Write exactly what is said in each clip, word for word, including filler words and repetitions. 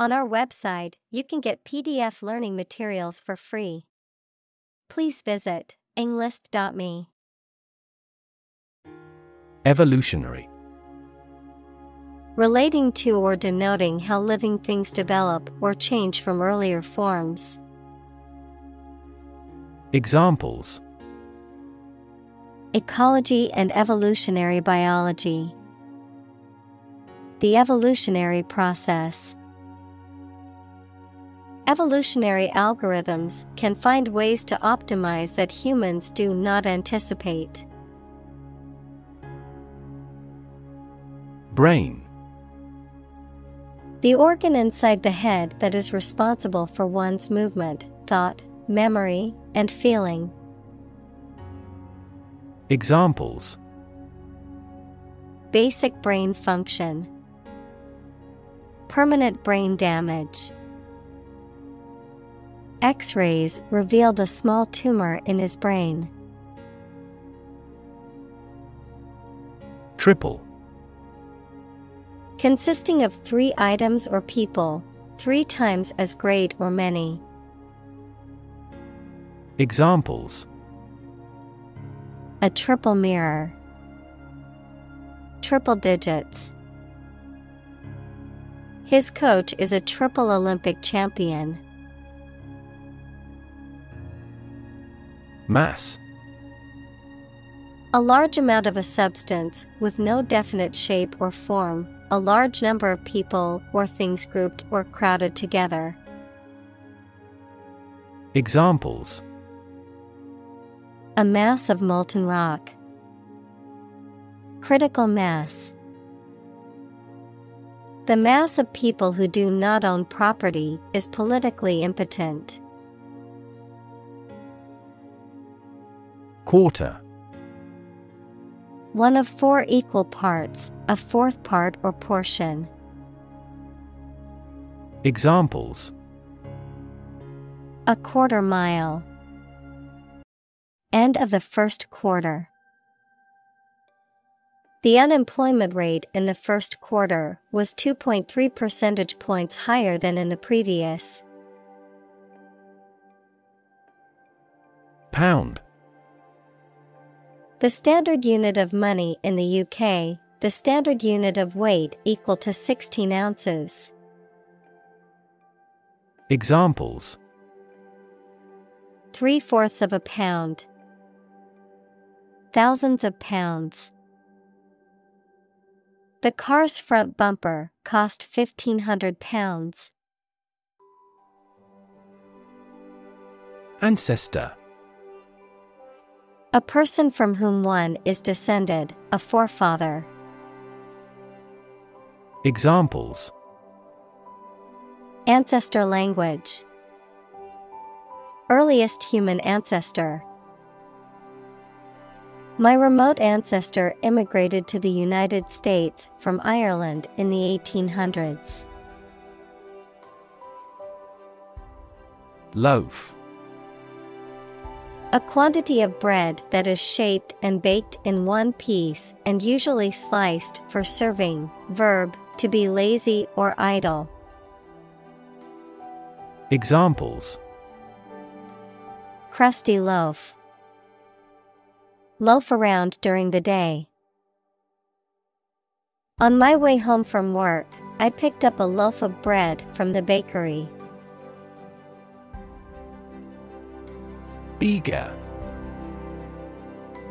On our website, you can get P D F learning materials for free. Please visit englist dot me. Evolutionary. Relating to or denoting how living things develop or change from earlier forms. Examples: ecology and evolutionary biology. The evolutionary process. Evolutionary algorithms can find ways to optimize that humans do not anticipate. Brain. The organ inside the head that is responsible for one's movement, thought, memory, and feeling. Examples: basic brain function. Permanent brain damage. X-rays revealed a small tumor in his brain. Triple. Consisting of three items or people, three times as great or many. Examples: a triple mirror. Triple digits. His coach is a triple Olympic champion. Mass. A large amount of a substance with no definite shape or form, a large number of people or things grouped or crowded together. Examples: a mass of molten rock. Critical mass. The mass of people who do not own property is politically impotent. Quarter. One of four equal parts, a fourth part or portion. Examples: a quarter mile. End of the first quarter. The unemployment rate in the first quarter was two point three percentage points higher than in the previous. Pound. The standard unit of money in the U K, the standard unit of weight equal to sixteen ounces. Examples: three-fourths of a pound. Thousands of pounds. The car's front bumper cost fifteen hundred pounds. Ancestor. A person from whom one is descended, a forefather. Examples: ancestor language. Earliest human ancestor. My remote ancestor immigrated to the United States from Ireland in the eighteen hundreds. Loaf. A quantity of bread that is shaped and baked in one piece and usually sliced for serving. Verb, to be lazy or idle. Examples: crusty loaf. Loaf around during the day. On my way home from work, I picked up a loaf of bread from the bakery. Eager.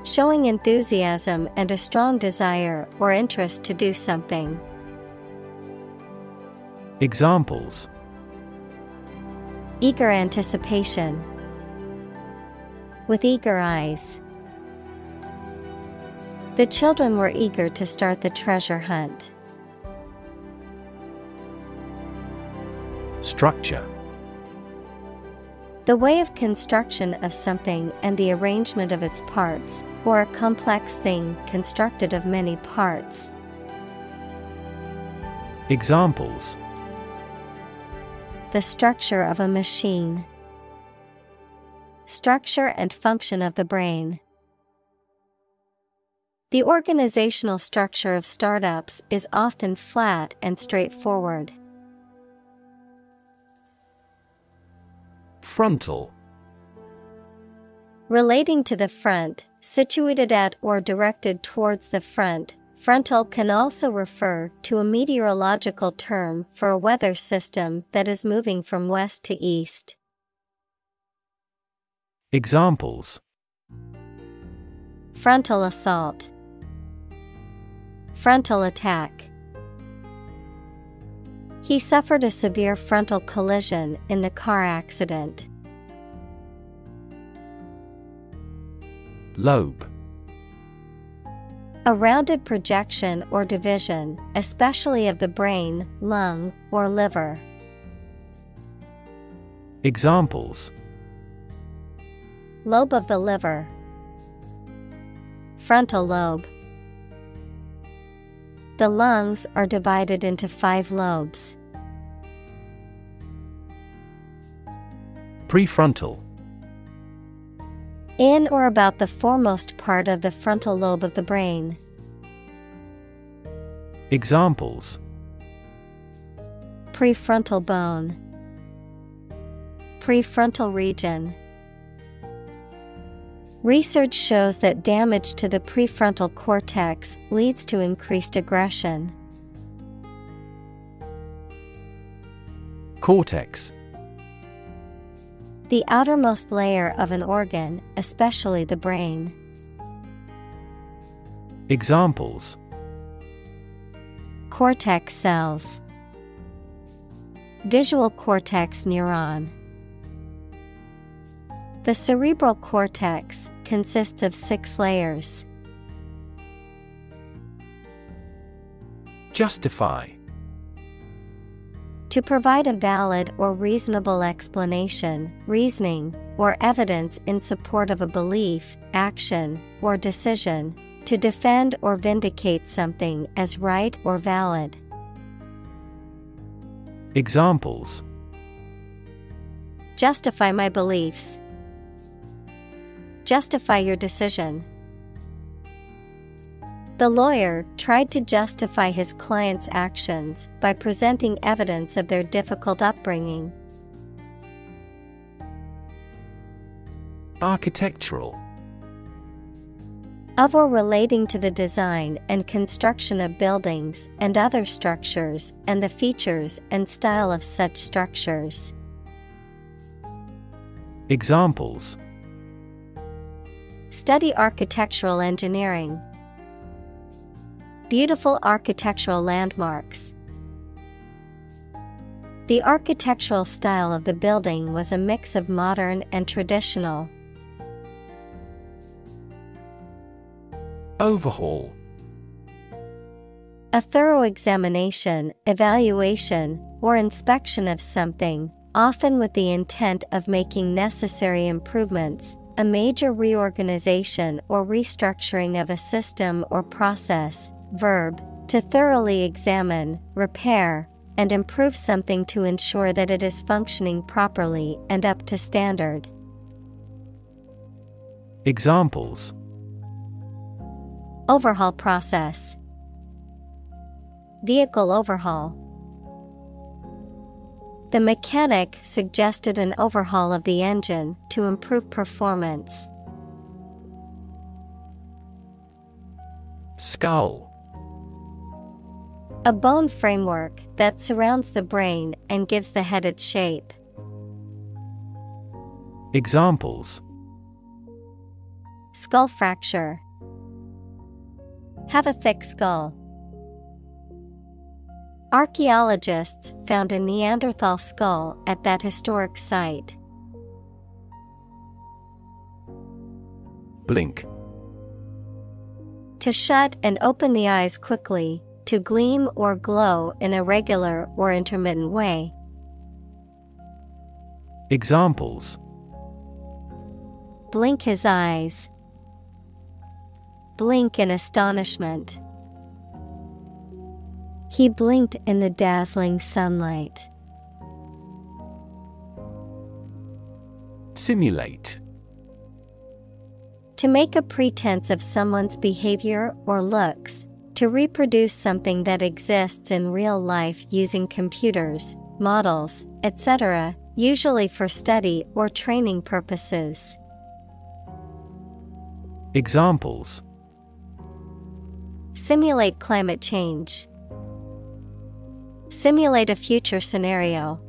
Showing enthusiasm and a strong desire or interest to do something. Examples: eager anticipation. With eager eyes. The children were eager to start the treasure hunt. Structure. The way of construction of something and the arrangement of its parts, or a complex thing constructed of many parts. Examples: the structure of a machine. Structure and function of the brain. The organizational structure of startups is often flat and straightforward. Frontal. Relating to the front, situated at or directed towards the front, frontal can also refer to a meteorological term for a weather system that is moving from west to east. Examples: frontal assault, frontal attack. He suffered a severe frontal collision in the car accident. Lobe. A rounded projection or division, especially of the brain, lung, or liver. Examples: lobe of the liver, frontal lobe. The lungs are divided into five lobes. Prefrontal. In or about the foremost part of the frontal lobe of the brain. Examples: prefrontal bone, prefrontal region. Research shows that damage to the prefrontal cortex leads to increased aggression. Cortex. The outermost layer of an organ, especially the brain. Examples: cortex cells, visual cortex neuron. The cerebral cortex consists of six layers. Justify. To provide a valid or reasonable explanation, reasoning, or evidence in support of a belief, action, or decision, to defend or vindicate something as right or valid. Examples: justify my beliefs, justify your decision. The lawyer tried to justify his client's actions by presenting evidence of their difficult upbringing. Architectural. Of or relating to the design and construction of buildings and other structures and the features and style of such structures. Examples: study architectural engineering, beautiful architectural landmarks. The architectural style of the building was a mix of modern and traditional. Overhaul. A thorough examination, evaluation, or inspection of something, often with the intent of making necessary improvements. A major reorganization or restructuring of a system or process. Verb, to thoroughly examine, repair, and improve something to ensure that it is functioning properly and up to standard. Examples: overhaul process, vehicle overhaul. The mechanic suggested an overhaul of the engine to improve performance. Skull. A bone framework that surrounds the brain and gives the head its shape. Examples: skull fracture, have a thick skull. Archaeologists found a Neanderthal skull at that historic site. Blink. To shut and open the eyes quickly, to gleam or glow in a regular or intermittent way. Examples: blink his eyes, blink in astonishment. He blinked in the dazzling sunlight. Simulate. To make a pretense of someone's behavior or looks, to reproduce something that exists in real life using computers, models, et cetera, usually for study or training purposes. Examples: simulate climate change. Simulate a future scenario.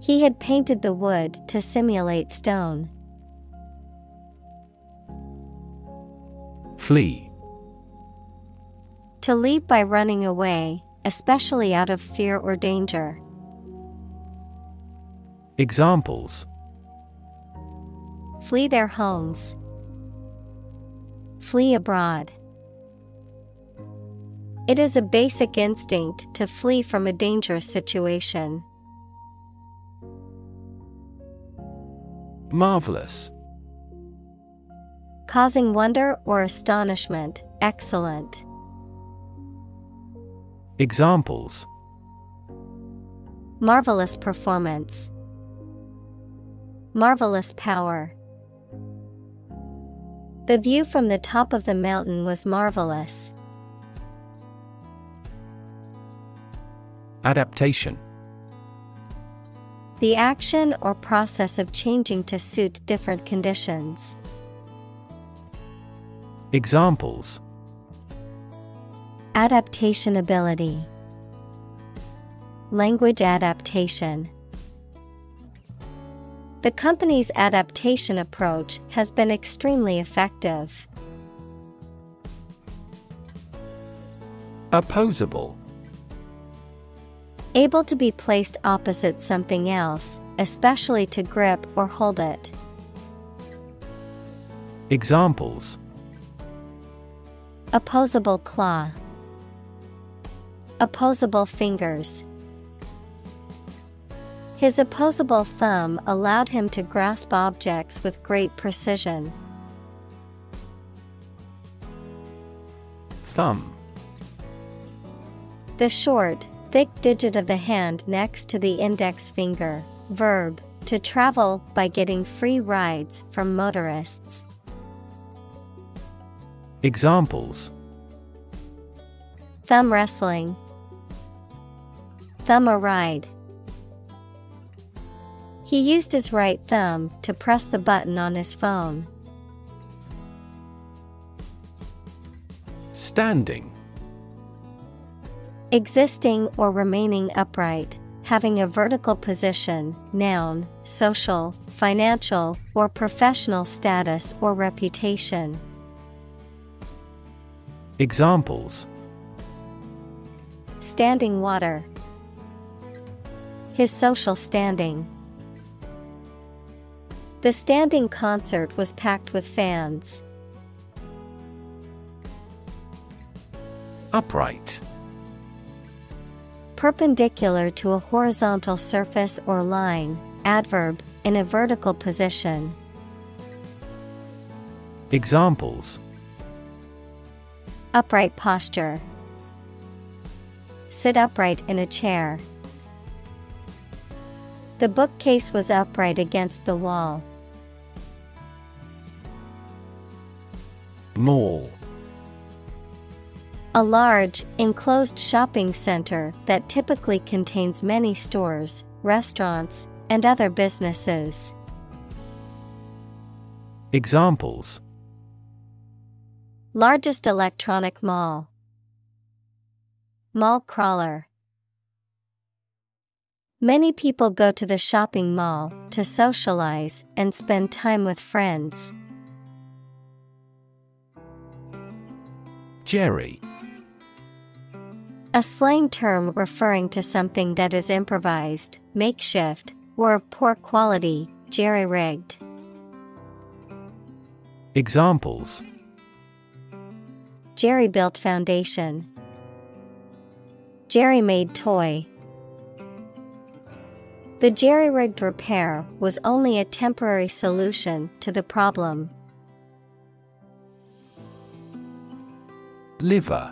He had painted the wood to simulate stone. Flee. To leave by running away, especially out of fear or danger. Examples: flee their homes. Flee abroad. It is a basic instinct to flee from a dangerous situation. Marvelous. Causing wonder or astonishment, excellent. Examples: marvelous performance. Marvelous power. The view from the top of the mountain was marvelous. Adaptation. The action or process of changing to suit different conditions. Examples: adaptation ability. Language adaptation. The company's adaptation approach has been extremely effective. Opposable. Able to be placed opposite something else, especially to grip or hold it. Examples: opposable claw. Opposable fingers. His opposable thumb allowed him to grasp objects with great precision. Thumb. The short, thick digit of the hand next to the index finger. Verb, to travel by getting free rides from motorists. Examples: thumb wrestling. Thumb a ride. He used his right thumb to press the button on his phone. Standing. Existing or remaining upright, having a vertical position, noun, social, financial, or professional status or reputation. Examples: standing water. His social standing. The standing concert was packed with fans. Upright. Perpendicular to a horizontal surface or line, adverb, in a vertical position. Examples: upright posture. Sit upright in a chair. The bookcase was upright against the wall. Mall. A large, enclosed shopping center that typically contains many stores, restaurants, and other businesses. Examples: largest electronic mall. Mall crawler. Many people go to the shopping mall to socialize and spend time with friends. Jerry. A slang term referring to something that is improvised, makeshift, or of poor quality, jerry-rigged. Examples: jerry-built foundation. Jerry-made toy. The jerry-rigged repair was only a temporary solution to the problem. Liver.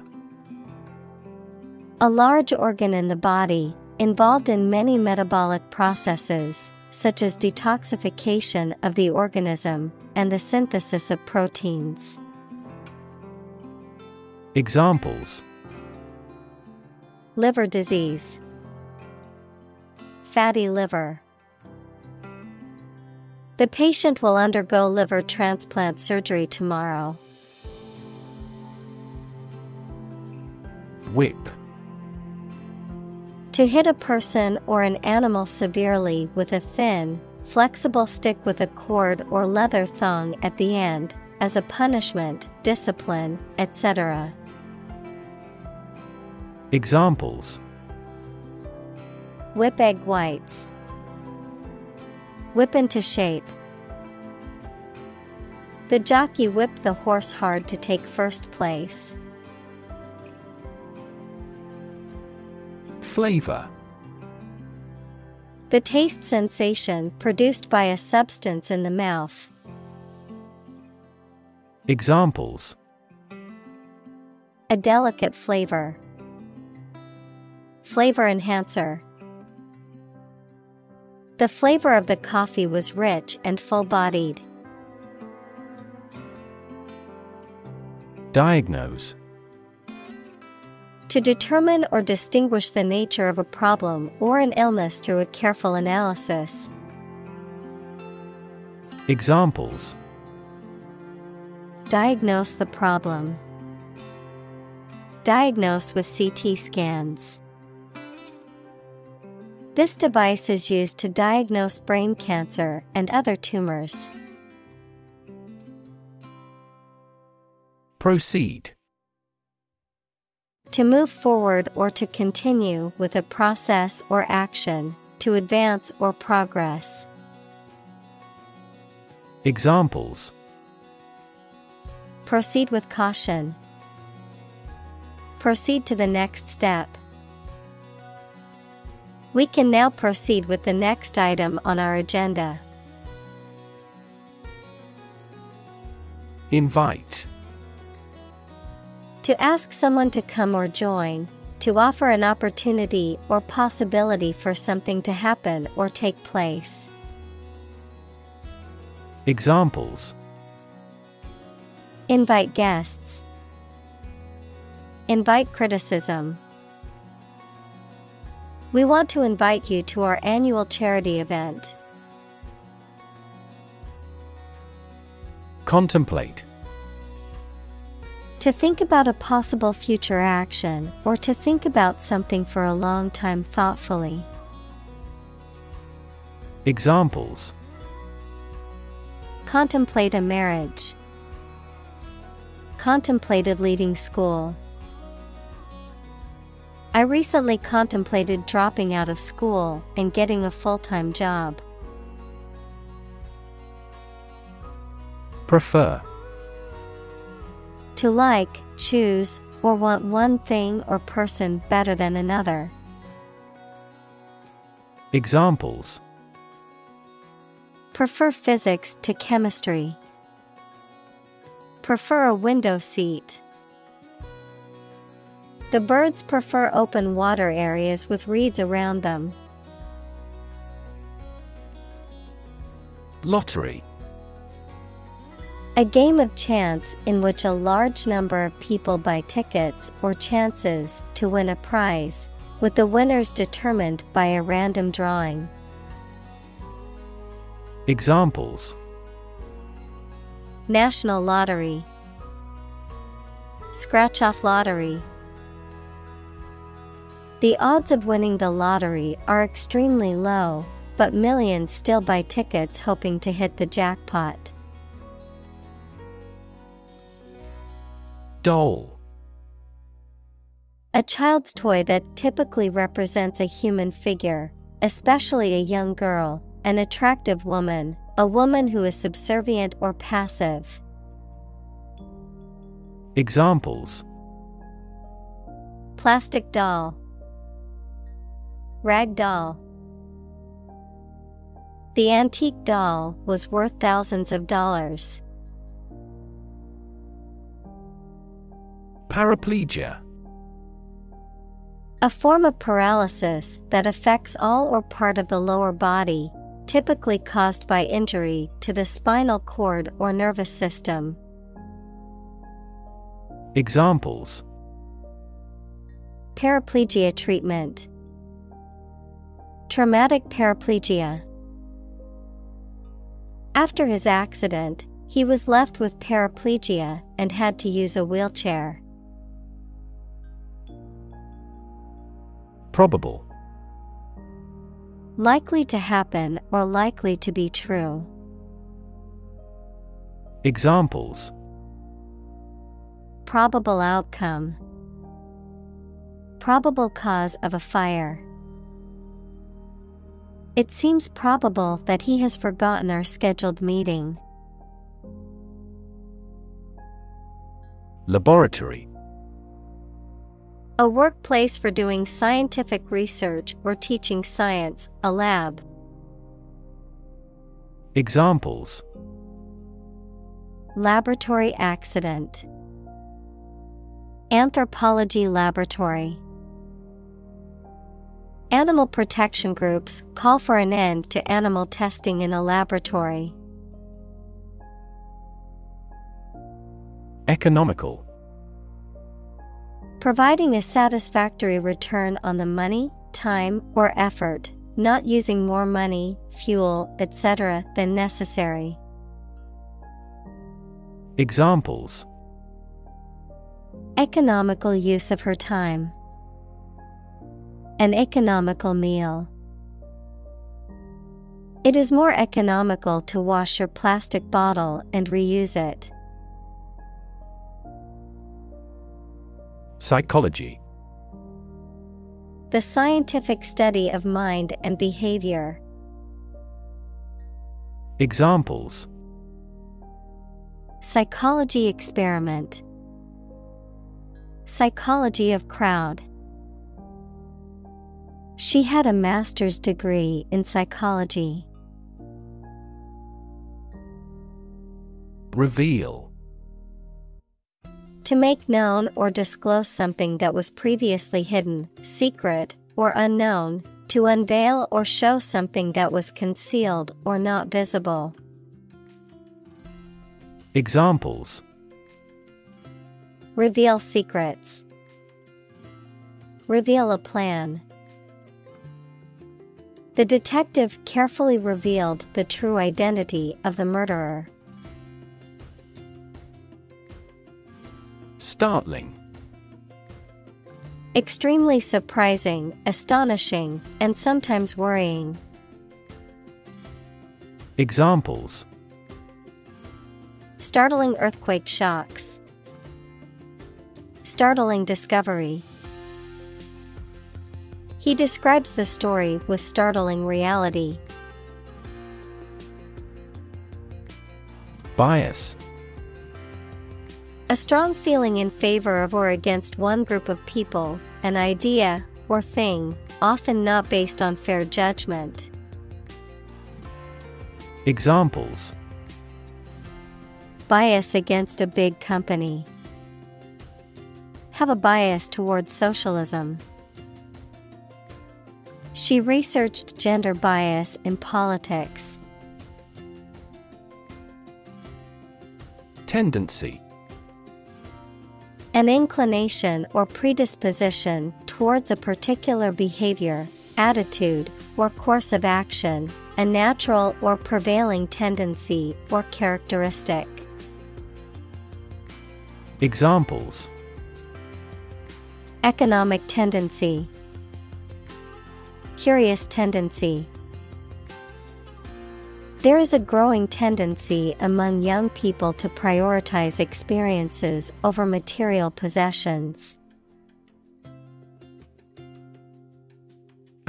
A large organ in the body, involved in many metabolic processes, such as detoxification of the organism and the synthesis of proteins. Examples: liver disease. fatty liver. The patient will undergo liver transplant surgery tomorrow. Whip. To hit a person or an animal severely with a thin, flexible stick with a cord or leather thong at the end, as a punishment, discipline, et cetera. Examples: whip egg whites, whip into shape. The jockey whipped the horse hard to take first place. Flavor. The taste sensation produced by a substance in the mouth. Examples: a delicate flavor, flavor enhancer. The flavor of the coffee was rich and full-bodied. Diagnose. To determine or distinguish the nature of a problem or an illness through a careful analysis. Examples: diagnose the problem. Diagnose with C T scans. This device is used to diagnose brain cancer and other tumors. Proceed. To move forward or to continue with a process or action, to advance or progress. Examples: proceed with caution. Proceed to the next step. We can now proceed with the next item on our agenda. Invite. To ask someone to come or join, to offer an opportunity or possibility for something to happen or take place. Examples: invite guests, invite criticism. We want to invite you to our annual charity event. Contemplate. To think about a possible future action or to think about something for a long time thoughtfully. Examples: contemplate a marriage. Contemplated leaving school. I recently contemplated dropping out of school and getting a full-time job. Prefer. To like, choose, or want one thing or person better than another. Examples: prefer physics to chemistry. Prefer a window seat. The birds prefer open water areas with reeds around them. Lottery. A game of chance in which a large number of people buy tickets or chances to win a prize, with the winners determined by a random drawing. Examples: national lottery, scratch-off lottery. The odds of winning the lottery are extremely low, but millions still buy tickets hoping to hit the jackpot. Doll. A child's toy that typically represents a human figure, especially a young girl, an attractive woman, a woman who is subservient or passive. Examples: plastic doll, rag doll. The antique doll was worth thousands of dollars. Paraplegia. A form of paralysis that affects all or part of the lower body, typically caused by injury to the spinal cord or nervous system. Examples: paraplegia treatment, Traumatic paraplegia. After his accident, he was left with paraplegia and had to use a wheelchair. Probable. Likely to happen or likely to be true. Examples: probable outcome, probable cause of a fire. It seems probable that he has forgotten our scheduled meeting. Laboratory. A workplace for doing scientific research or teaching science, a lab. Examples: laboratory accident, anthropology laboratory. Animal protection groups call for an end to animal testing in a laboratory. Economical. Providing a satisfactory return on the money, time, or effort, not using more money, fuel, et cetera than necessary. Examples: economical use of her time, an economical meal. It is more economical to wash your plastic bottle and reuse it. Psychology. The scientific study of mind and behavior. Examples: psychology experiment, psychology of crowd. She had a master's degree in psychology. Reveal. To make known or disclose something that was previously hidden, secret, or unknown, to unveil or show something that was concealed or not visible. Examples: reveal secrets, reveal a plan. The detective carefully revealed the true identity of the murderer. Startling. Extremely surprising, astonishing, and sometimes worrying. Examples: startling earthquake shocks, startling discovery. He describes the story with startling reality. Bias. A strong feeling in favor of or against one group of people, an idea, or thing, often not based on fair judgment. Examples: bias against a big company, have a bias toward socialism. She researched gender bias in politics. Tendency. An inclination or predisposition towards a particular behavior, attitude, or course of action, a natural or prevailing tendency or characteristic. Examples: economic tendency, curious tendency. There is a growing tendency among young people to prioritize experiences over material possessions.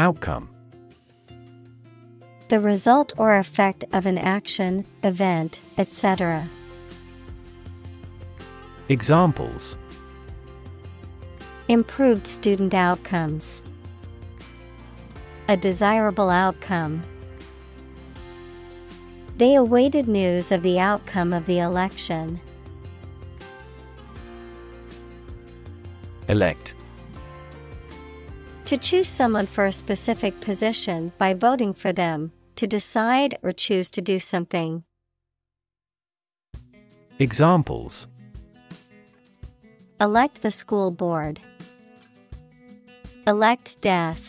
Outcome. The result or effect of an action, event, et cetera. Examples: improved student outcomes, a desirable outcome. They awaited news of the outcome of the election. Elect. To choose someone for a specific position by voting for them, to decide or choose to do something. Examples: elect the school board, elect death.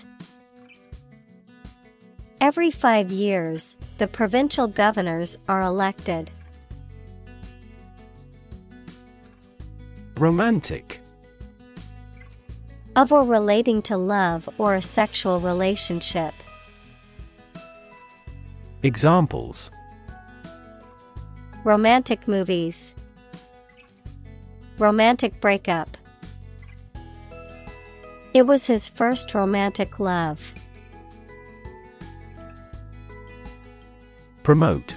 Every five years, the provincial governors are elected. Romantic. Of or relating to love or a sexual relationship. Examples: romantic movies, romantic breakup. It was his first romantic love. Promote.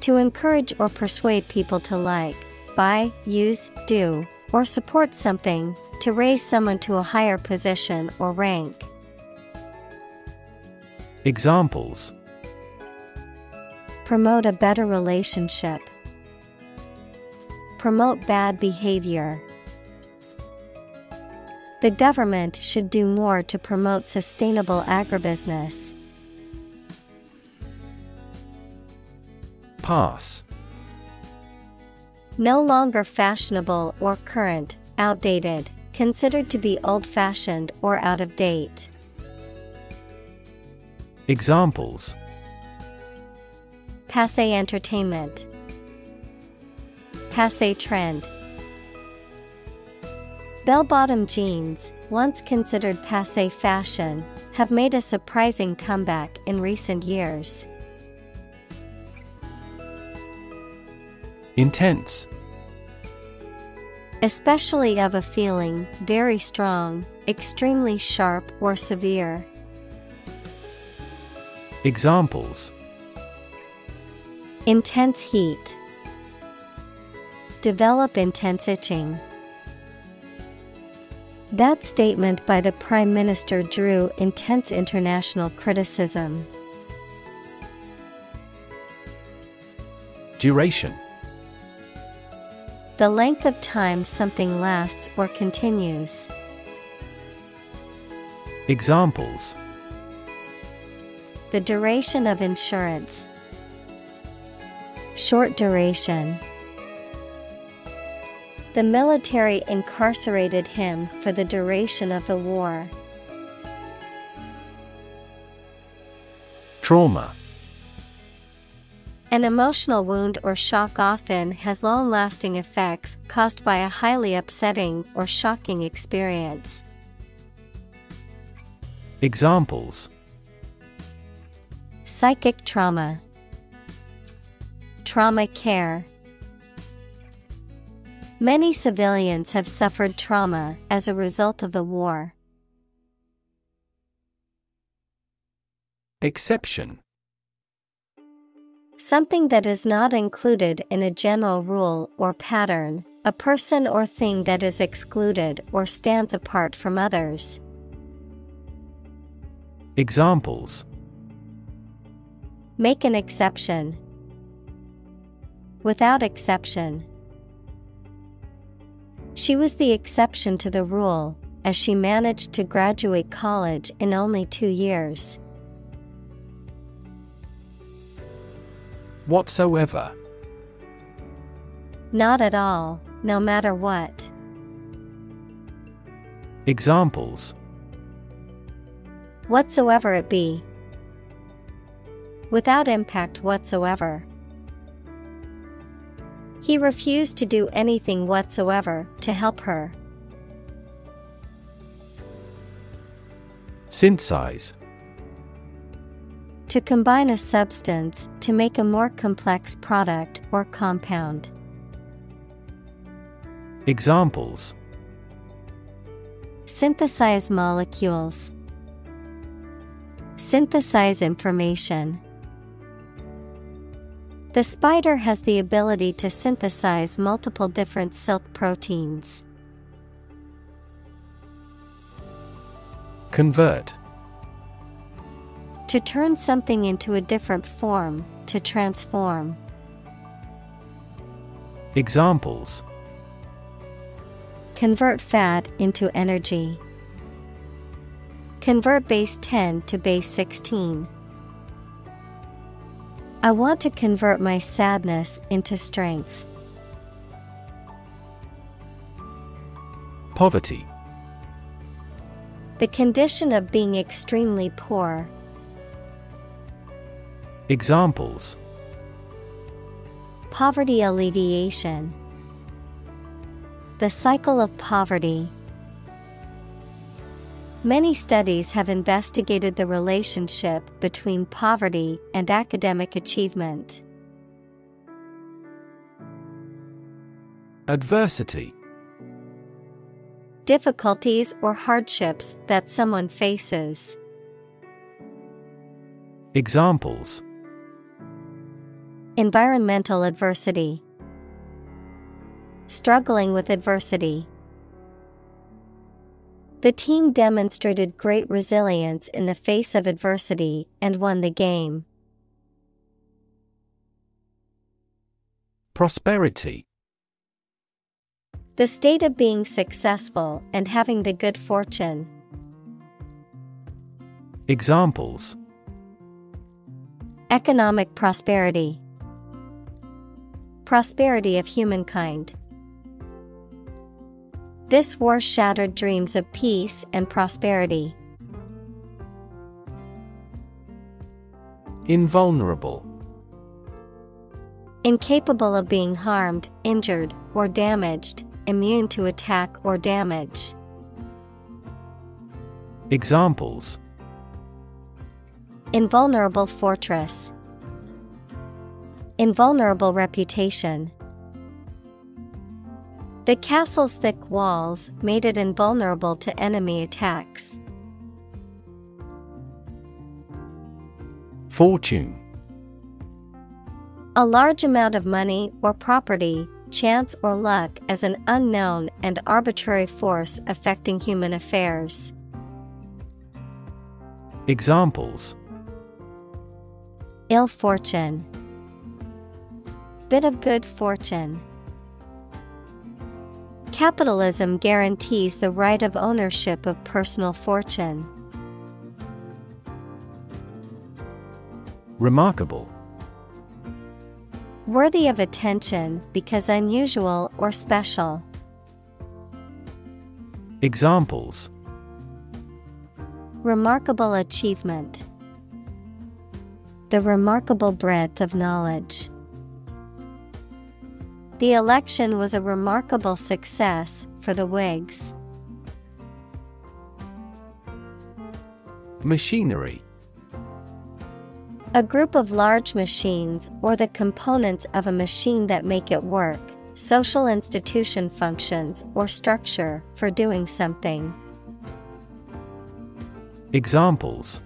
To encourage or persuade people to like, buy, use, do, or support something, to raise someone to a higher position or rank. Examples: promote a better relationship, promote bad behavior. The government should do more to promote sustainable agribusiness. Pass. No longer fashionable or current, outdated, considered to be old-fashioned or out of date. Examples: passé entertainment, passé trend. Bell-bottom jeans, once considered passé fashion, have made a surprising comeback in recent years. Intense. Especially of a feeling, very strong, extremely sharp or severe. Examples: intense heat, develop intense itching. That statement by the Prime Minister drew intense international criticism. Duration. The length of time something lasts or continues. Examples: the duration of insurance, short duration. The military incarcerated him for the duration of the war. Trauma. An emotional wound or shock often has long-lasting effects caused by a highly upsetting or shocking experience. Examples: psychic trauma, trauma care. Many civilians have suffered trauma as a result of the war. Exception. Something that is not included in a general rule or pattern, a person or thing that is excluded or stands apart from others. Examples: make an exception, without exception. She was the exception to the rule, as she managed to graduate college in only two years. Whatsoever. Not at all, no matter what. Examples: whatsoever it be, without impact whatsoever. He refused to do anything whatsoever to help her. Synthesize. To combine a substance to make a more complex product or compound. Examples: synthesize molecules, synthesize information. The spider has the ability to synthesize multiple different silk proteins. Convert. To turn something into a different form, to transform. Examples: convert fat into energy, convert base ten to base sixteen. I want to convert my sadness into strength. Poverty. The condition of being extremely poor, Examples: poverty alleviation, the cycle of poverty. Many studies have investigated the relationship between poverty and academic achievement. Adversity. Difficulties or hardships that someone faces. Examples: environmental adversity, struggling with adversity. The team demonstrated great resilience in the face of adversity and won the game. Prosperity. The state of being successful and having the good fortune. Examples: economic prosperity, prosperity of humankind. This war shattered dreams of peace and prosperity. Invulnerable. Incapable of being harmed, injured, or damaged, immune to attack or damage. Examples: invulnerable fortress, invulnerable reputation. The castle's thick walls made it invulnerable to enemy attacks. Fortune. A large amount of money or property, chance or luck as an unknown and arbitrary force affecting human affairs. Examples: ill fortune, bit of good fortune. Capitalism guarantees the right of ownership of personal fortune. Remarkable. Worthy of attention because unusual or special. Examples: remarkable achievement, the remarkable breadth of knowledge. The election was a remarkable success for the Whigs. Machinery. A group of large machines or the components of a machine that make it work, social institution functions or structure for doing something. Examples: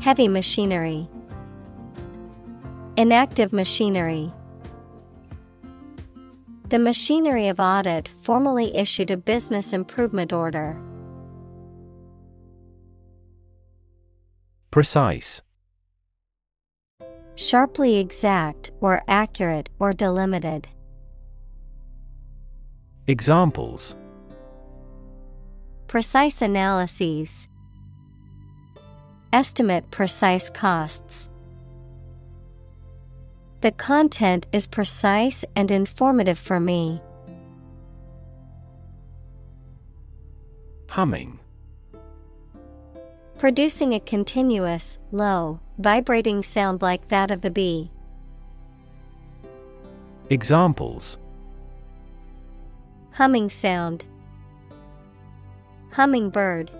heavy machinery, inactive machinery. The machinery of audit formally issued a business improvement order. Precise. Sharply exact or accurate or delimited. Examples: precise analyses, estimate precise costs. The content is precise and informative for me. Humming. Producing a continuous, low, vibrating sound like that of the bee. Examples: humming sound, hummingbird.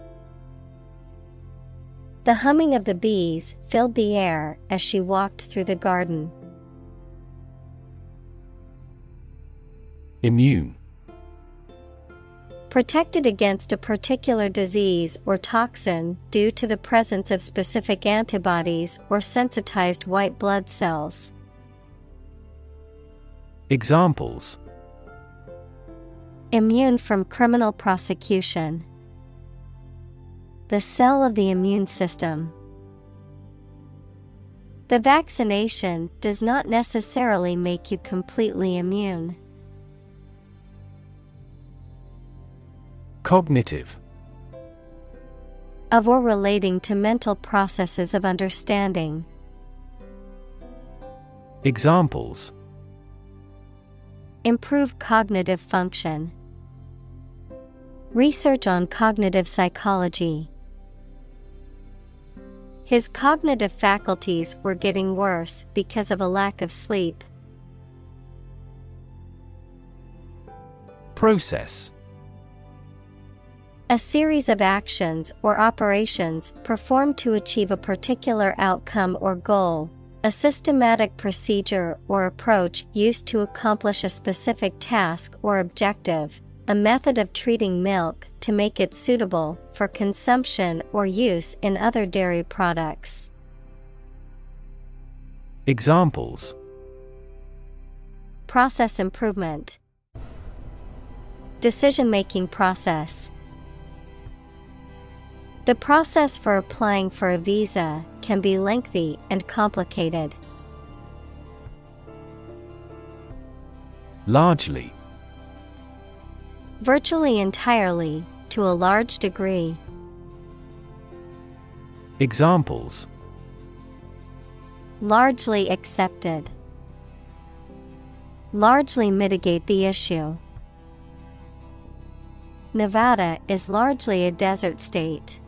The humming of the bees filled the air as she walked through the garden. Immune. Protected against a particular disease or toxin due to the presence of specific antibodies or sensitized white blood cells. Examples: immune from criminal prosecution, the cell of the immune system. The vaccination does not necessarily make you completely immune. Cognitive. Of or relating to mental processes of understanding. Examples: improve cognitive function, research on cognitive psychology. His cognitive faculties were getting worse because of a lack of sleep. Process. A series of actions or operations performed to achieve a particular outcome or goal, a systematic procedure or approach used to accomplish a specific task or objective, a method of treating milk to make it suitable for consumption or use in other dairy products. Examples: Process improvement, Decision-making process. The process for applying for a visa can be lengthy and complicated. Largely. Virtually entirely, to a large degree. Examples: Largely accepted. Largely mitigate the issue. Nevada is largely a desert state.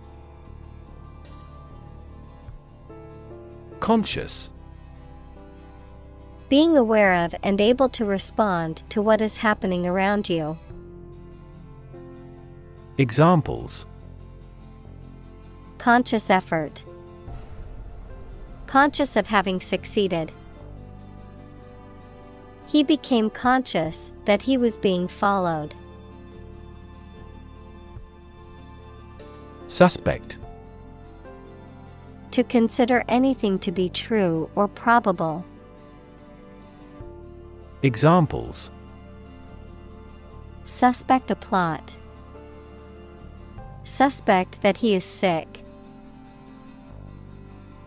Conscious. Being aware of and able to respond to what is happening around you. Examples: Conscious effort. Conscious of having succeeded. He became conscious that he was being followed. Suspect. To consider anything to be true or probable. Examples: Suspect a plot. Suspect that he is sick.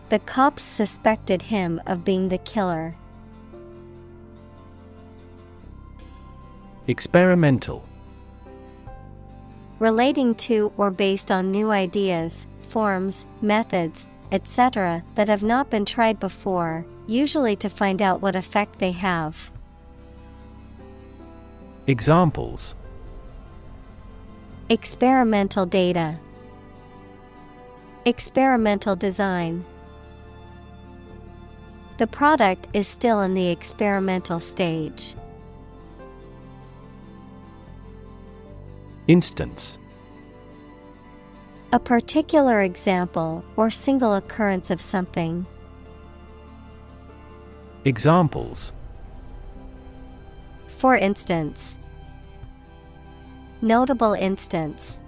The cops suspected him of being the killer. Experimental. Relating to or based on new ideas, forms, methods, et cetera that have not been tried before, usually to find out what effect they have. Examples: Experimental data. Experimental design. The product is still in the experimental stage. Instance. A particular example or single occurrence of something. Examples: For instance. Notable instance.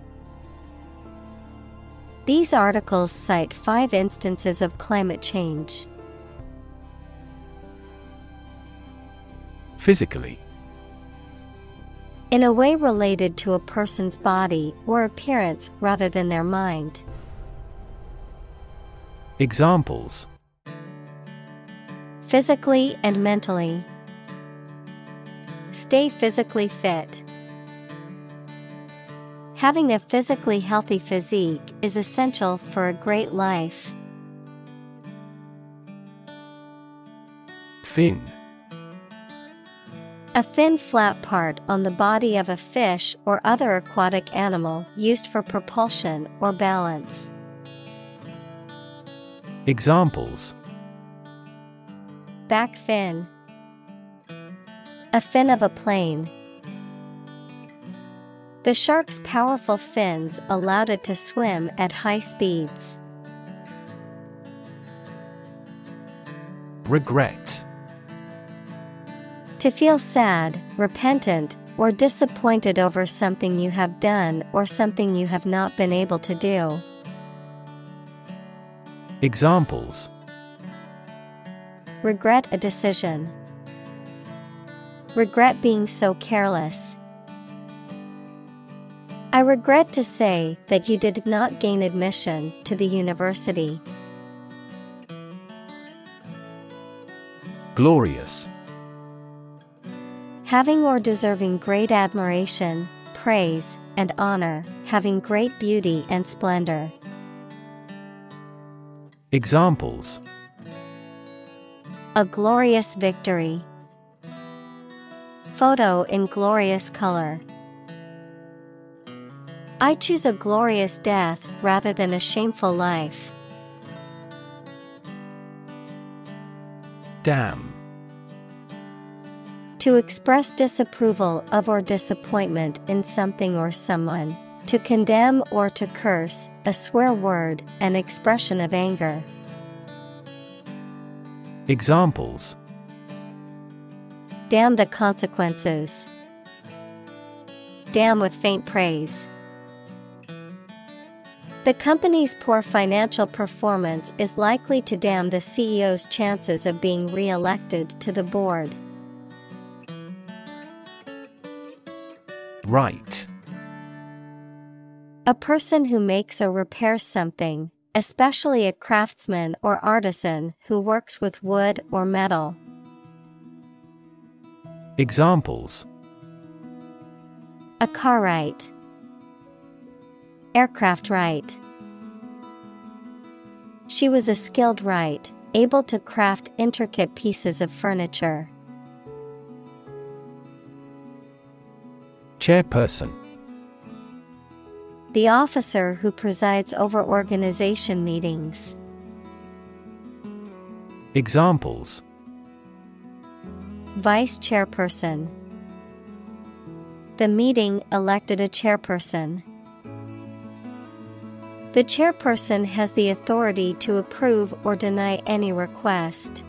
These articles cite five instances of climate change. Physically. In a way related to a person's body or appearance rather than their mind. Examples: Physically and mentally. Stay physically fit. Having a physically healthy physique is essential for a great life. Fin. A thin flat part on the body of a fish or other aquatic animal used for propulsion or balance. Examples: Back fin. A fin of a plane. The shark's powerful fins allowed it to swim at high speeds. Regret. To feel sad, repentant, or disappointed over something you have done or something you have not been able to do. Examples: Regret a decision. Regret being so careless. I regret to say that you did not gain admission to the university. Glorious. Having or deserving great admiration, praise, and honor, having great beauty and splendor. Examples: A glorious victory. Photo in glorious color. I choose a glorious death rather than a shameful life. Damn. To express disapproval of or disappointment in something or someone. To condemn or to curse, a swear word, an expression of anger. Examples: damn the consequences. Damn with faint praise. The company's poor financial performance is likely to damn the C E O's chances of being re-elected to the board. Right. A person who makes or repairs something, especially a craftsman or artisan who works with wood or metal. Examples: a car right. Aircraft right. She was a skilled right, able to craft intricate pieces of furniture. Chairperson. The officer who presides over organization meetings. Examples: vice chairperson. The meeting elected a chairperson. The chairperson has the authority to approve or deny any request.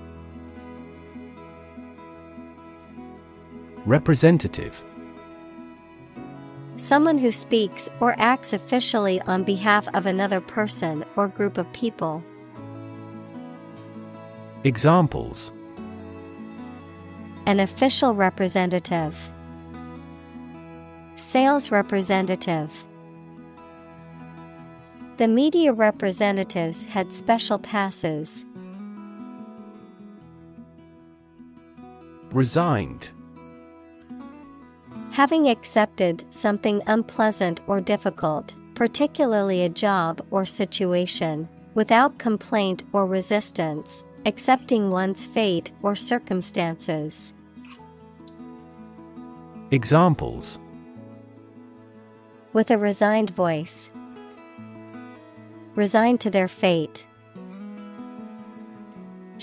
Representative. Someone who speaks or acts officially on behalf of another person or group of people. Examples: an official representative. Sales representative. The media representatives had special passes. Resigned. Having accepted something unpleasant or difficult, particularly a job or situation, without complaint or resistance, accepting one's fate or circumstances. Examples: with a resigned voice. Resigned to their fate.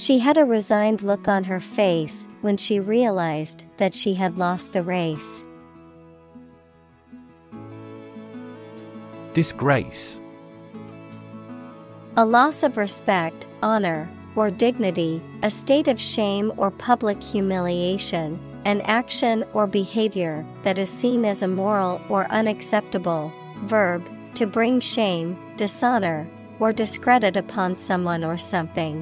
She had a resigned look on her face when she realized that she had lost the race. Disgrace. A loss of respect, honor, or dignity, a state of shame or public humiliation, an action or behavior that is seen as immoral or unacceptable. Verb, to bring shame, dishonor, or discredit upon someone or something.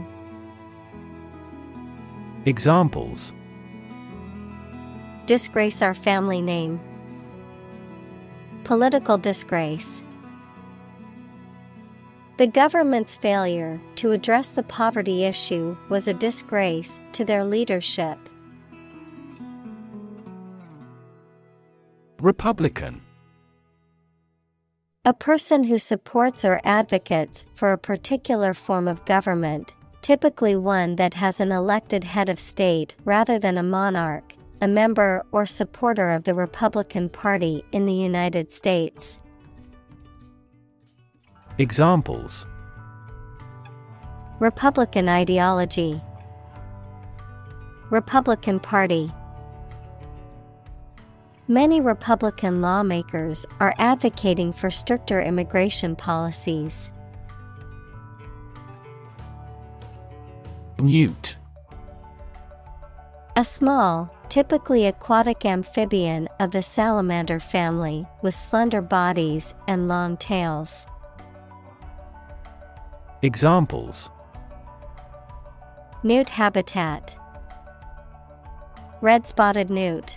Examples: disgrace our family name. Political disgrace. The government's failure to address the poverty issue was a disgrace to their leadership. Republican. A person who supports or advocates for a particular form of government, typically one that has an elected head of state rather than a monarch, a member or supporter of the Republican Party in the United States. Examples: Republican ideology. Republican Party. Many Republican lawmakers are advocating for stricter immigration policies. Newt. A small, typically aquatic amphibian of the salamander family with slender bodies and long tails. Examples: newt habitat. Red-spotted newt.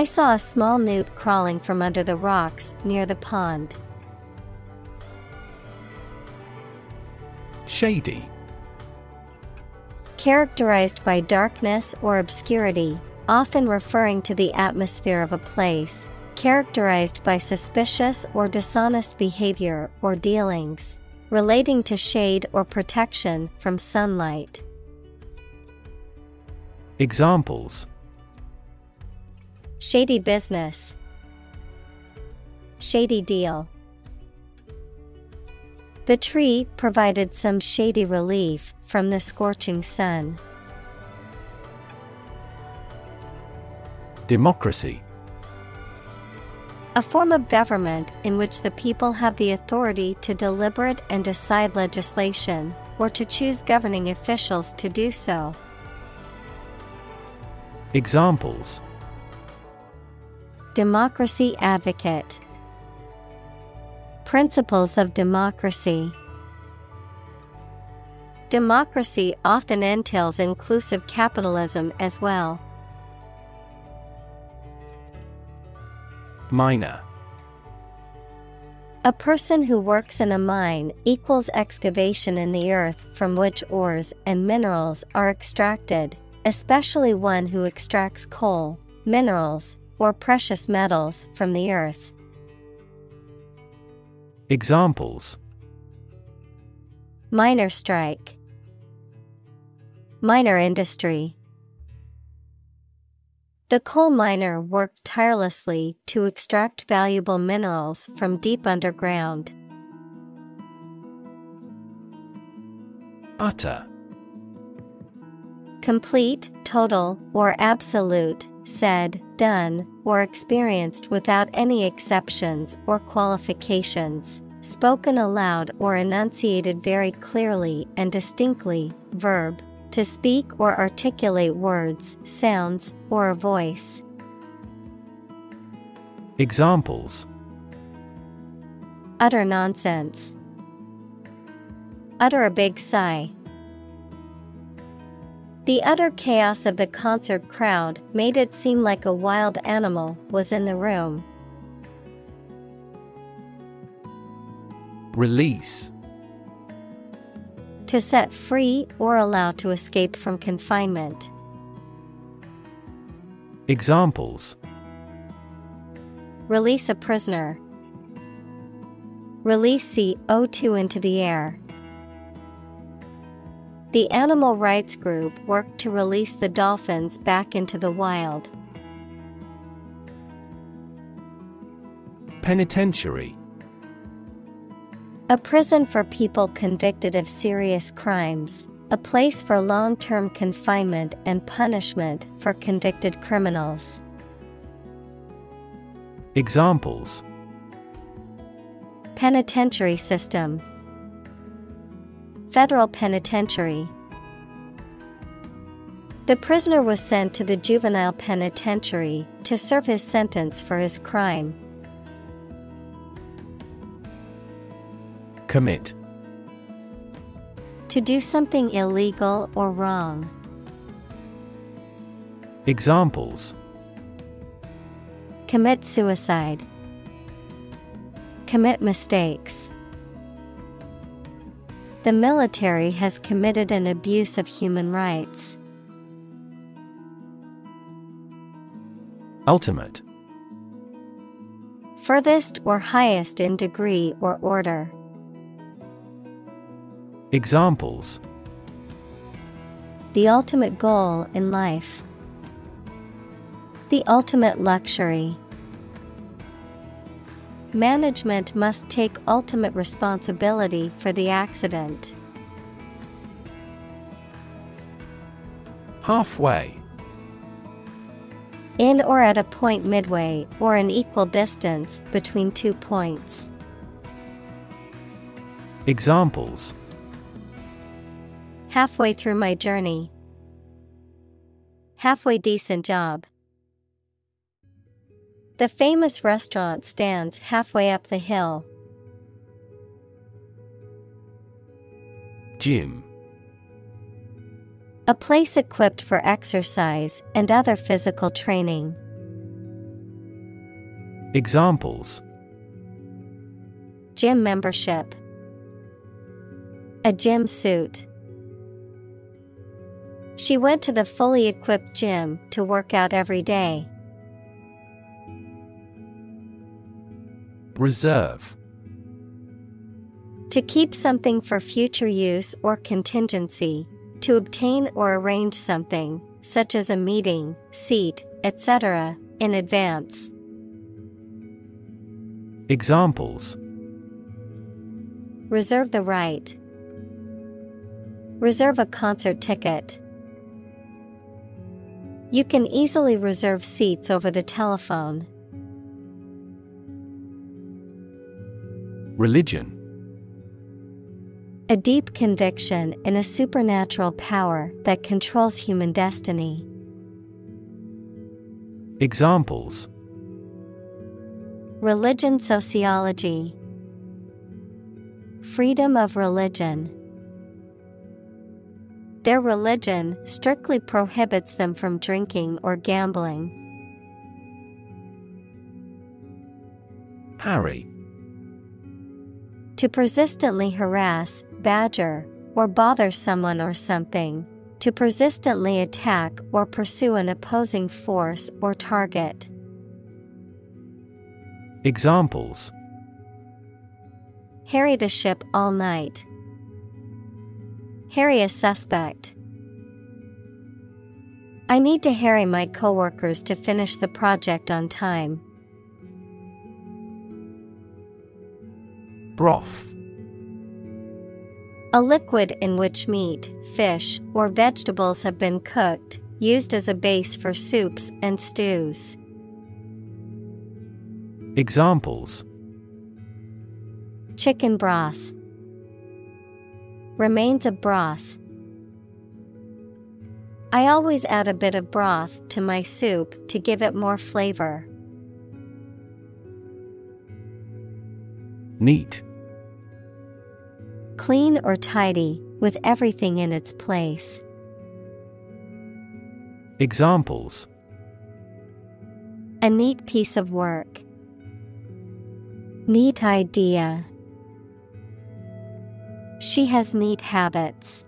I saw a small newt crawling from under the rocks near the pond. Shady. Characterized by darkness or obscurity, often referring to the atmosphere of a place, characterized by suspicious or dishonest behavior or dealings, relating to shade or protection from sunlight. Examples: shady business. Shady deal. The tree provided some shady relief from the scorching sun. Democracy. A form of government in which the people have the authority to deliberate and decide legislation, or to choose governing officials to do so. Examples: Democracy advocate. Principles of democracy. Democracy often entails inclusive capitalism as well. Miner. A person who works in a mine equals excavation in the earth from which ores and minerals are extracted, especially one who extracts coal, minerals, or precious metals from the earth. Examples: Miner strike. Miner industry. The coal miner worked tirelessly to extract valuable minerals from deep underground. Utter. Complete, total, or absolute, said, done, or experienced without any exceptions or qualifications, spoken aloud or enunciated very clearly and distinctly, verb. To speak or articulate words, sounds, or a voice. Examples: Utter nonsense. Utter a big sigh. The utter chaos of the concert crowd made it seem like a wild animal was in the room. Release. To set free or allow to escape from confinement. Examples: Release a prisoner. Release C O two into the air. The animal rights group worked to release the dolphins back into the wild. Penitentiary. A prison for people convicted of serious crimes, a place for long-term confinement and punishment for convicted criminals. Examples: Penitentiary system. Federal penitentiary. The prisoner was sent to the juvenile penitentiary to serve his sentence for his crime. Commit. To do something illegal or wrong. Examples: Commit suicide. Commit mistakes. The military has committed an abuse of human rights. Ultimate. Furthest or highest in degree or order. Examples: The ultimate goal in life. The ultimate luxury. Management must take ultimate responsibility for the accident. Halfway. In or at a point midway or an equal distance between two points. Examples: Halfway through my journey. Halfway decent job. The famous restaurant stands halfway up the hill. Gym. A place equipped for exercise and other physical training. Examples: Gym membership. A gym suit. She went to the fully equipped gym to work out every day. Reserve. To keep something for future use or contingency, to obtain or arrange something, such as a meeting, seat, et cetera, in advance. Examples: Reserve the right. Reserve a concert ticket. You can easily reserve seats over the telephone. Religion. A deep conviction in a supernatural power that controls human destiny. Examples. Religion sociology. Freedom of religion. Their religion strictly prohibits them from drinking or gambling. Harry. To persistently harass, badger, or bother someone or something. To persistently attack or pursue an opposing force or target. Examples. Harry the ship all night. Harry a suspect. I need to harry my coworkers to finish the project on time. Broth. A liquid in which meat, fish, or vegetables have been cooked, used as a base for soups and stews. Examples. Chicken broth. Remains of broth. I always add a bit of broth to my soup to give it more flavor. Neat. Clean or tidy, with everything in its place. Examples. A neat piece of work. Neat idea. She has neat habits.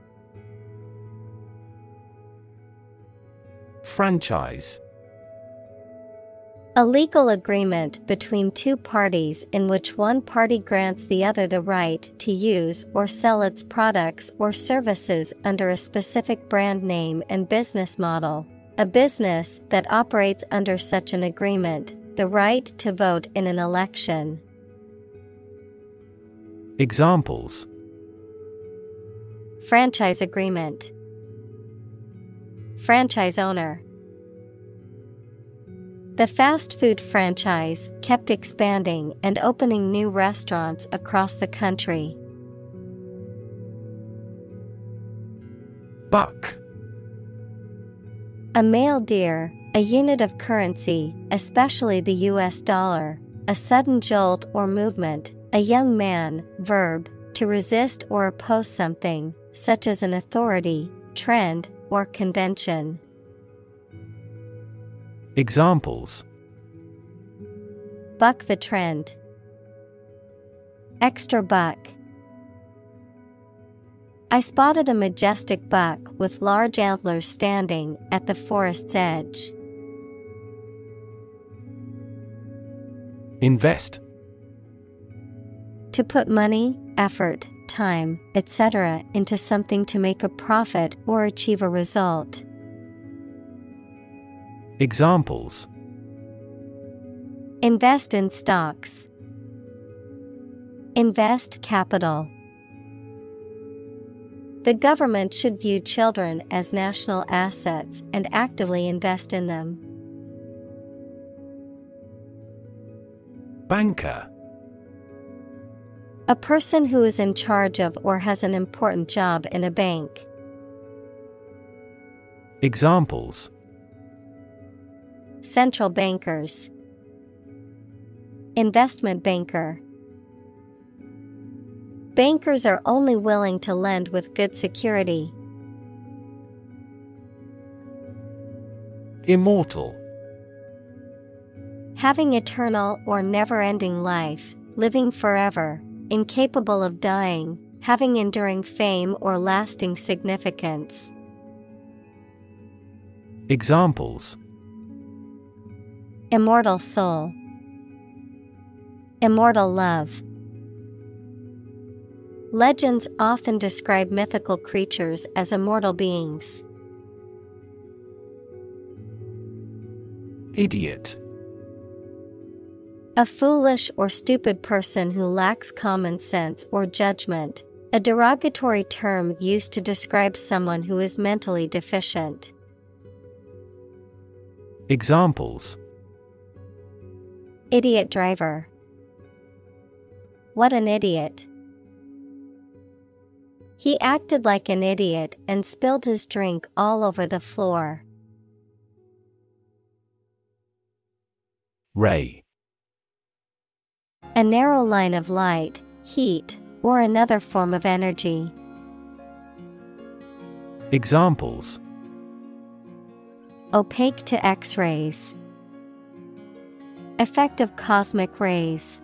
Franchise. A legal agreement between two parties in which one party grants the other the right to use or sell its products or services under a specific brand name and business model. A business that operates under such an agreement, the right to vote in an election. Examples. Franchise agreement. Franchise owner. The fast food franchise kept expanding and opening new restaurants across the country. Buck. A male deer, a unit of currency, especially the U S dollar, a sudden jolt or movement, a young man, verb, to resist or oppose something, such as an authority, trend, or convention. Examples. Buck the trend. Extra buck. I spotted a majestic buck with large antlers standing at the forest's edge. Invest. To put money, effort, time, et cetera into something to make a profit or achieve a result. Examples. Invest in stocks. Invest capital. The government should view children as national assets and actively invest in them. Banker. A person who is in charge of or has an important job in a bank. Examples. Central bankers. Investment banker. Bankers are only willing to lend with good security. Immortal. Having eternal or never-ending life, living forever, incapable of dying, having enduring fame or lasting significance. Examples. Immortal soul. Immortal love. Legends often describe mythical creatures as immortal beings. Idiot. A foolish or stupid person who lacks common sense or judgment, A derogatory term used to describe someone who is mentally deficient. Examples: Idiot driver. What an idiot. He acted like an idiot and spilled his drink all over the floor. Ray. A narrow line of light, heat, or another form of energy. Examples: Opaque to X-rays. Effect of cosmic rays.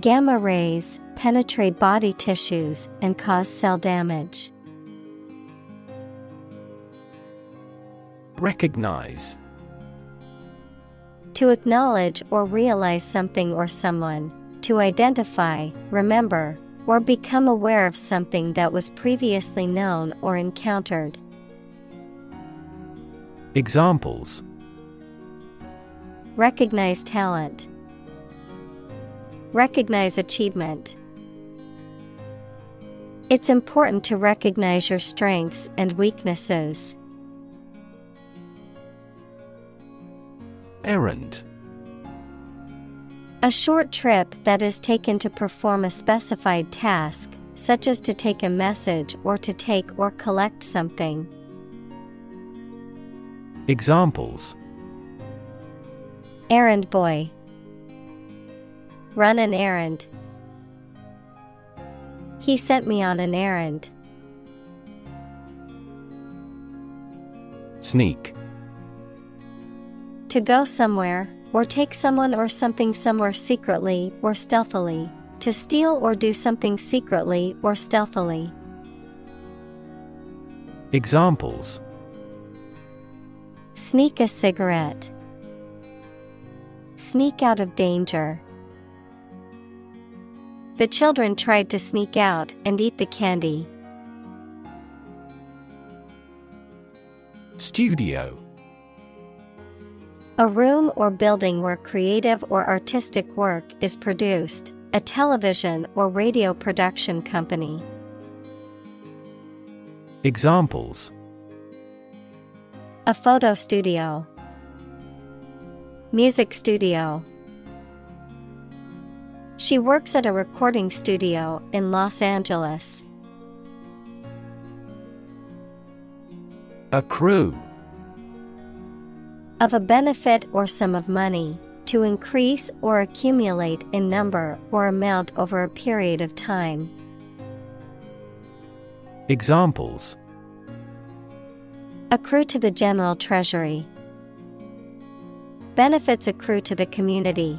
Gamma rays penetrate body tissues and cause cell damage. Recognize. To acknowledge or realize something or someone. To identify, remember, or become aware of something that was previously known or encountered. Examples: Recognize talent. Recognize achievement. It's important to recognize your strengths and weaknesses. Errand. A short trip that is taken to perform a specified task, such as to take a message or to take or collect something. Examples: Errand boy. Run an errand. He sent me on an errand. Sneak. To go somewhere, or take someone or something somewhere secretly or stealthily. To steal or do something secretly or stealthily. Examples: Sneak a cigarette. Sneak out of danger. The children tried to sneak out and eat the candy. Studio. A room or building where creative or artistic work is produced. A television or radio production company. Examples: A photo studio. Music studio. She works at a recording studio in Los Angeles. Accrue. Of a benefit or sum of money. To increase or accumulate in number or amount over a period of time. Examples: Accrue to the general treasury. Benefits accrue to the community.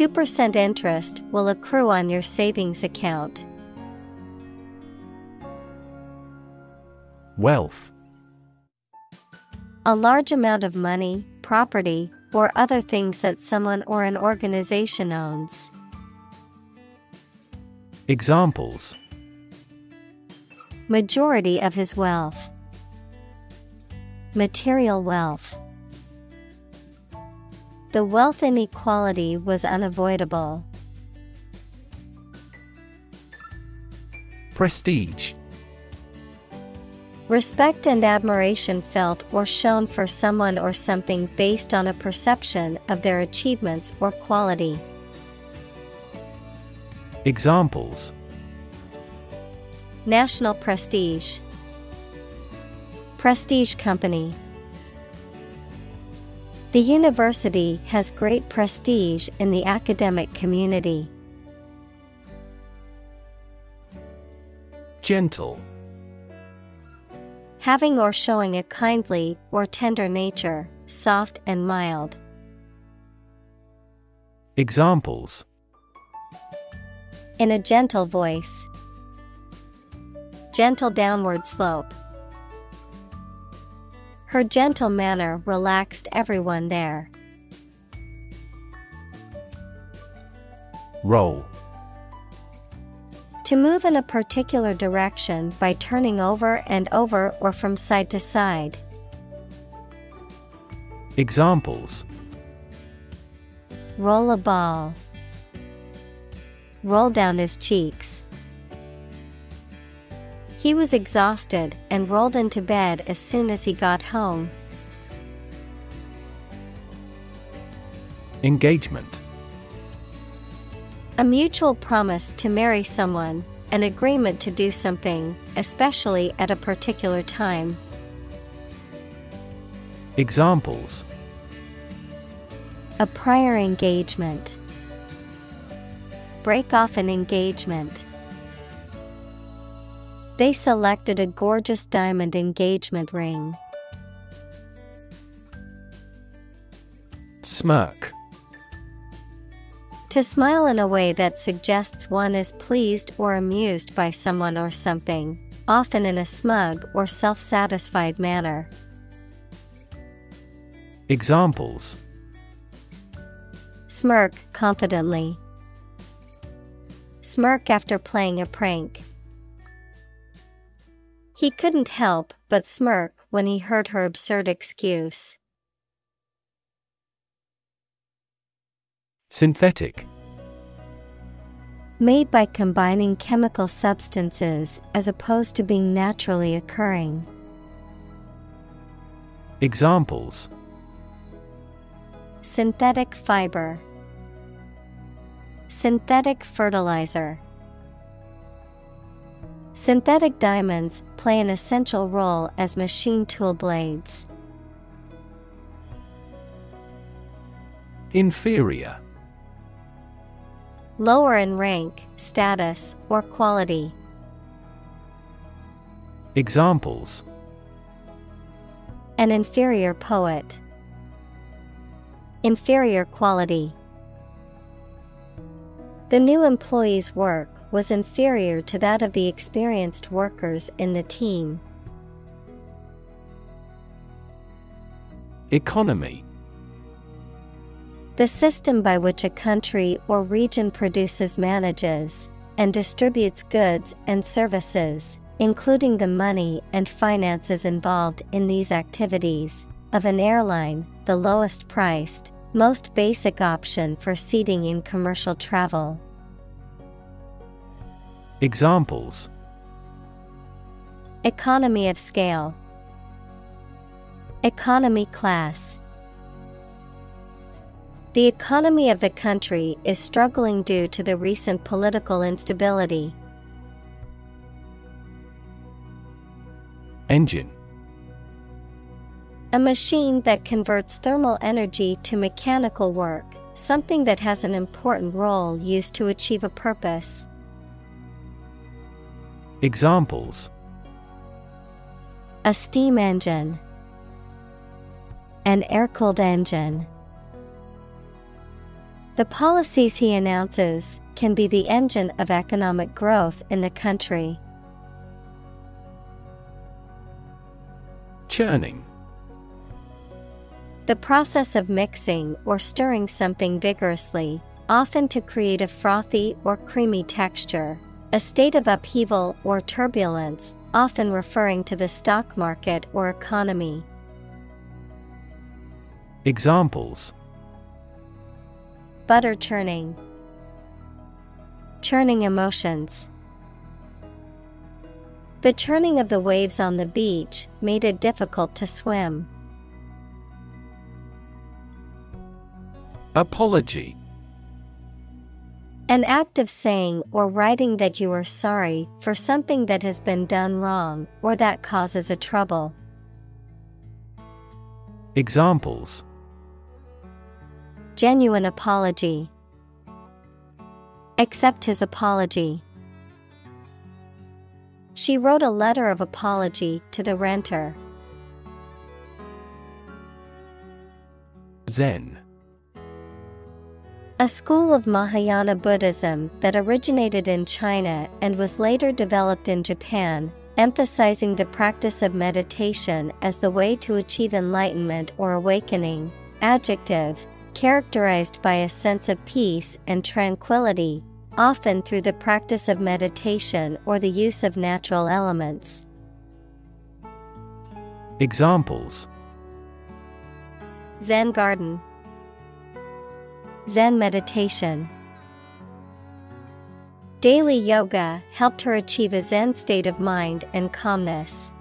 two percent interest will accrue on your savings account. Wealth. A large amount of money, property, or other things that someone or an organization owns. Examples: Majority of his wealth. Material wealth. The wealth inequality was unavoidable. Prestige. Respect and admiration felt or shown for someone or something based on a perception of their achievements or quality. Examples: National prestige. Prestige company. The university has great prestige in the academic community. Gentle. Having or showing a kindly or tender nature, soft and mild. Examples: In a gentle voice. Gentle downward slope. Her gentle manner relaxed everyone there. Roll. To move in a particular direction by turning over and over or from side to side. Examples: Roll a ball. rolled down his cheeks. He was exhausted and rolled into bed as soon as he got home. Engagement. A mutual promise to marry someone, an agreement to do something, especially at a particular time. Examples: a prior engagement, break off an engagement. They selected a gorgeous diamond engagement ring. Smirk. To smile in a way that suggests one is pleased or amused by someone or something, often in a smug or self-satisfied manner. Examples: smirk confidently. Smirk after playing a prank. He couldn't help but smirk when he heard her absurd excuse. Synthetic. Made by combining chemical substances as opposed to being naturally occurring. Examples: synthetic fiber, synthetic fertilizer. Synthetic diamonds play an essential role as machine tool blades. Inferior. Lower in rank, status, or quality. Examples: an inferior poet, inferior quality. The new employee's work was inferior to that of the experienced workers in the team. Economy. The system by which a country or region produces, manages, and distributes goods and services, including the money and finances involved in these activities, of an airline, the lowest priced, most basic option for seating in commercial travel. Examples: economy of scale, economy class. The economy of the country is struggling due to the recent political instability. Engine. A machine that converts thermal energy to mechanical work, something that has an important role used to achieve a purpose. Examples: a steam engine, an air-cooled engine. The policies he announces can be the engine of economic growth in the country. Churning. The process of mixing or stirring something vigorously, often to create a frothy or creamy texture, a state of upheaval or turbulence, often referring to the stock market or economy. Examples: butter churning, churning emotions. The churning of the waves on the beach made it difficult to swim. Apology. An act of saying or writing that you are sorry for something that has been done wrong or that causes a trouble. Examples: genuine apology, accept his apology. She wrote a letter of apology to the renter. Zen. A school of Mahayana Buddhism that originated in China and was later developed in Japan, emphasizing the practice of meditation as the way to achieve enlightenment or awakening. Adjective: characterized by a sense of peace and tranquility, often through the practice of meditation or the use of natural elements. Examples: Zen garden, Zen meditation. Daily yoga helped her achieve a Zen state of mind and calmness.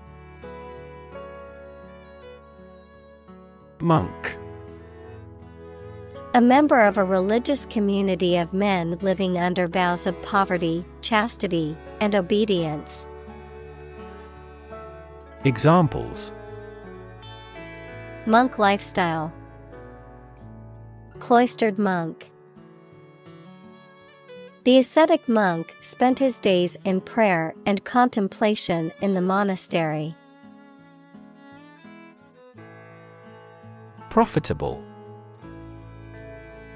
Monk. A member of a religious community of men living under vows of poverty, chastity, and obedience. Examples: monk lifestyle, cloistered monk. The ascetic monk spent his days in prayer and contemplation in the monastery. Profitable.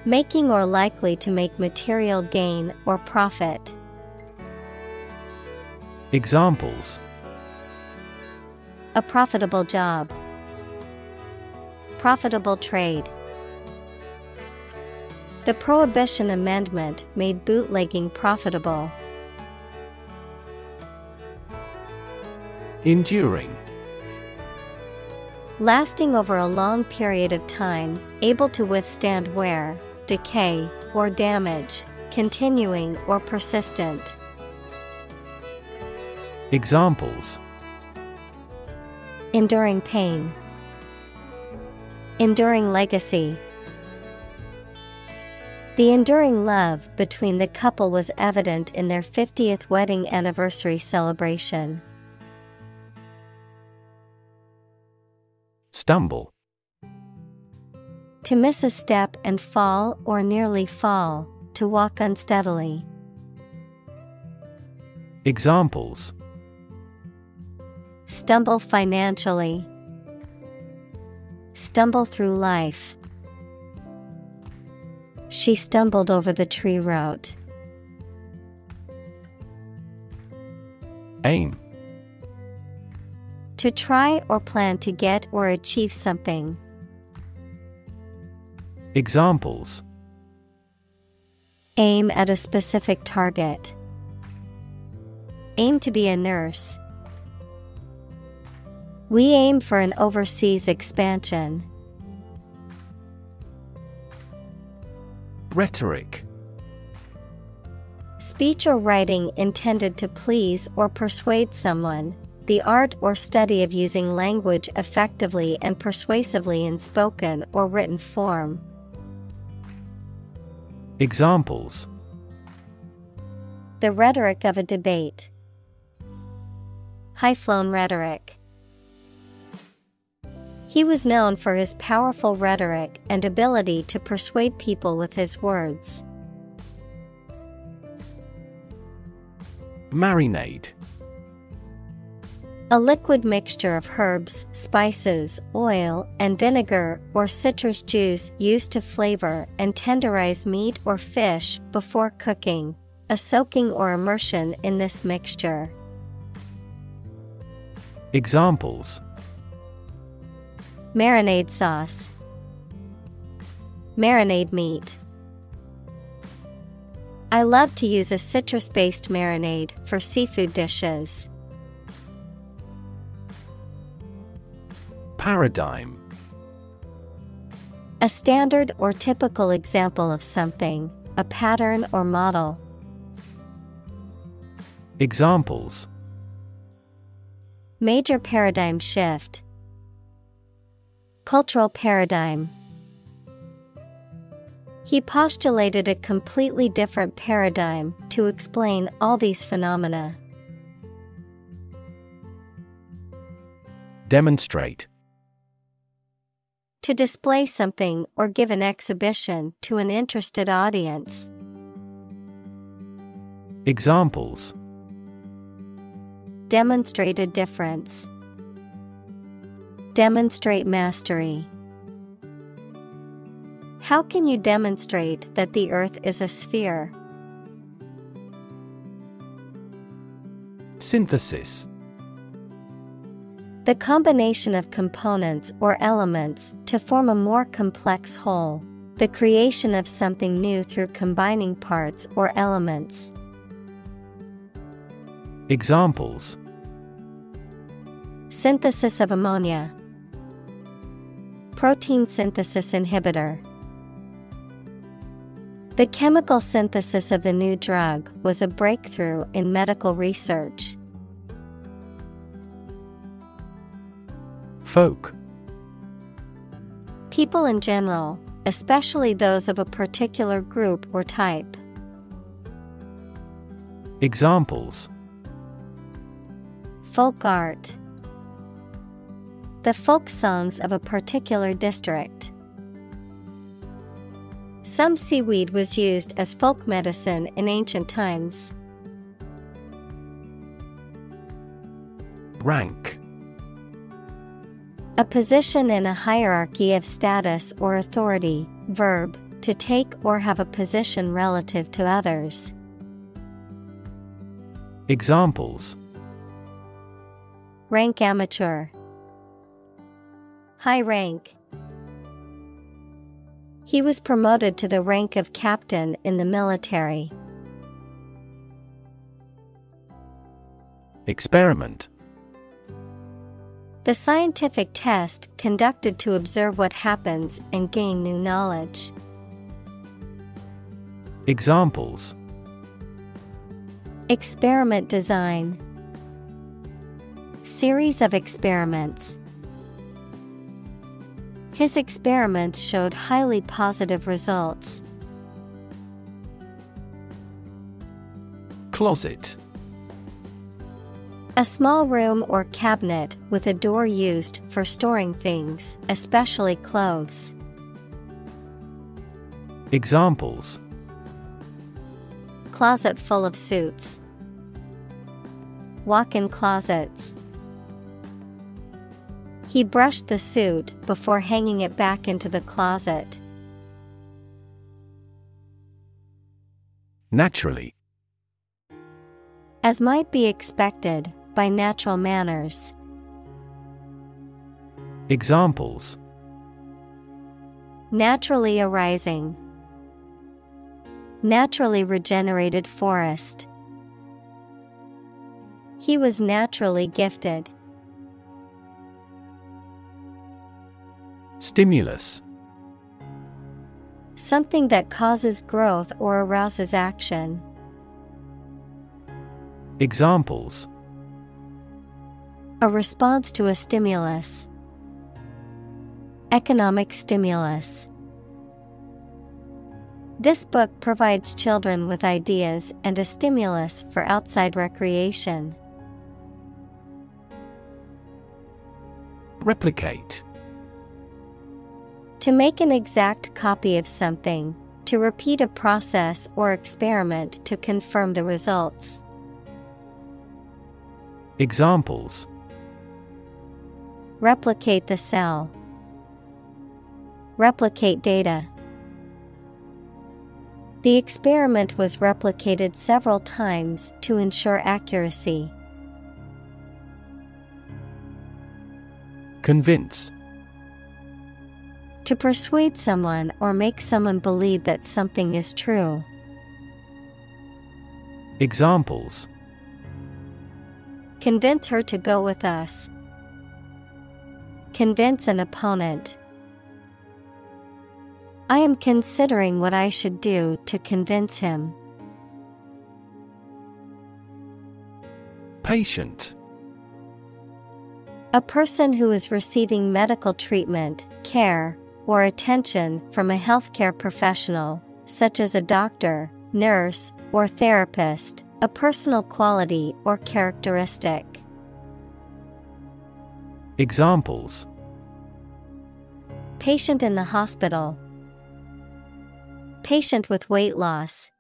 Making or likely to make material gain or profit. Examples: a profitable job, profitable trade. The Prohibition Amendment made bootlegging profitable. Enduring. Lasting over a long period of time, able to withstand wear, decay, or damage, continuing or persistent. Examples: enduring pain, enduring legacy. The enduring love between the couple was evident in their fiftieth wedding anniversary celebration. Stumble. To miss a step and fall or nearly fall, to walk unsteadily. Examples: stumble financially, stumble through life. She stumbled over the tree root. Aim. To try or plan to get or achieve something. Examples: aim at a specific target. Aim to be a nurse. We aim for an overseas expansion. Rhetoric. Speech or writing intended to please or persuade someone, the art or study of using language effectively and persuasively in spoken or written form. Examples: the rhetoric of a debate, high-flown rhetoric. He was known for his powerful rhetoric and ability to persuade people with his words. Marinade. A liquid mixture of herbs, spices, oil, and vinegar or citrus juice used to flavor and tenderize meat or fish before cooking. A soaking or immersion in this mixture. Examples: marinade sauce, marinade meat. I love to use a citrus-based marinade for seafood dishes. Paradigm. A standard or typical example of something, a pattern or model. Examples: major paradigm shift, cultural paradigm. He postulated a completely different paradigm to explain all these phenomena. Demonstrate. To display something or give an exhibition to an interested audience. Examples: demonstrate a difference, demonstrate mastery. How can you demonstrate that the earth is a sphere? Synthesis. The combination of components or elements to form a more complex whole, the creation of something new through combining parts or elements. Examples: synthesis of ammonia, protein synthesis inhibitor. The chemical synthesis of the new drug was a breakthrough in medical research. Folk. People in general, especially those of a particular group or type. Examples: folk art, the folk songs of a particular district. Some seaweed was used as folk medicine in ancient times. Rank. A position in a hierarchy of status or authority, verb, to take or have a position relative to others. Examples: rank amateur, high rank. He was promoted to the rank of captain in the military. Experiment. The scientific test conducted to observe what happens and gain new knowledge. Examples: experiment design, series of experiments. His experiments showed highly positive results. Closet. A small room or cabinet with a door used for storing things, especially clothes. Examples: closet full of suits, walk-in closets. He brushed the suit before hanging it back into the closet. Naturally. As might be expected, by natural manners. Examples: naturally arising, naturally regenerated forest. He was naturally gifted. Stimulus. Something that causes growth or arouses action. Examples: a response to a stimulus, economic stimulus. This book provides children with ideas and a stimulus for outside recreation. Replicate. To make an exact copy of something, to repeat a process or experiment to confirm the results. Examples: replicate the cell, replicate data. The experiment was replicated several times to ensure accuracy. Convince. To persuade someone or make someone believe that something is true. Examples: convince her to go with us, convince an opponent. I am considering what I should do to convince him. Patient. A person who is receiving medical treatment, care, or attention from a healthcare professional, such as a doctor, nurse, or therapist, a personal quality or characteristic. Examples: patient in the hospital, patient with weight loss.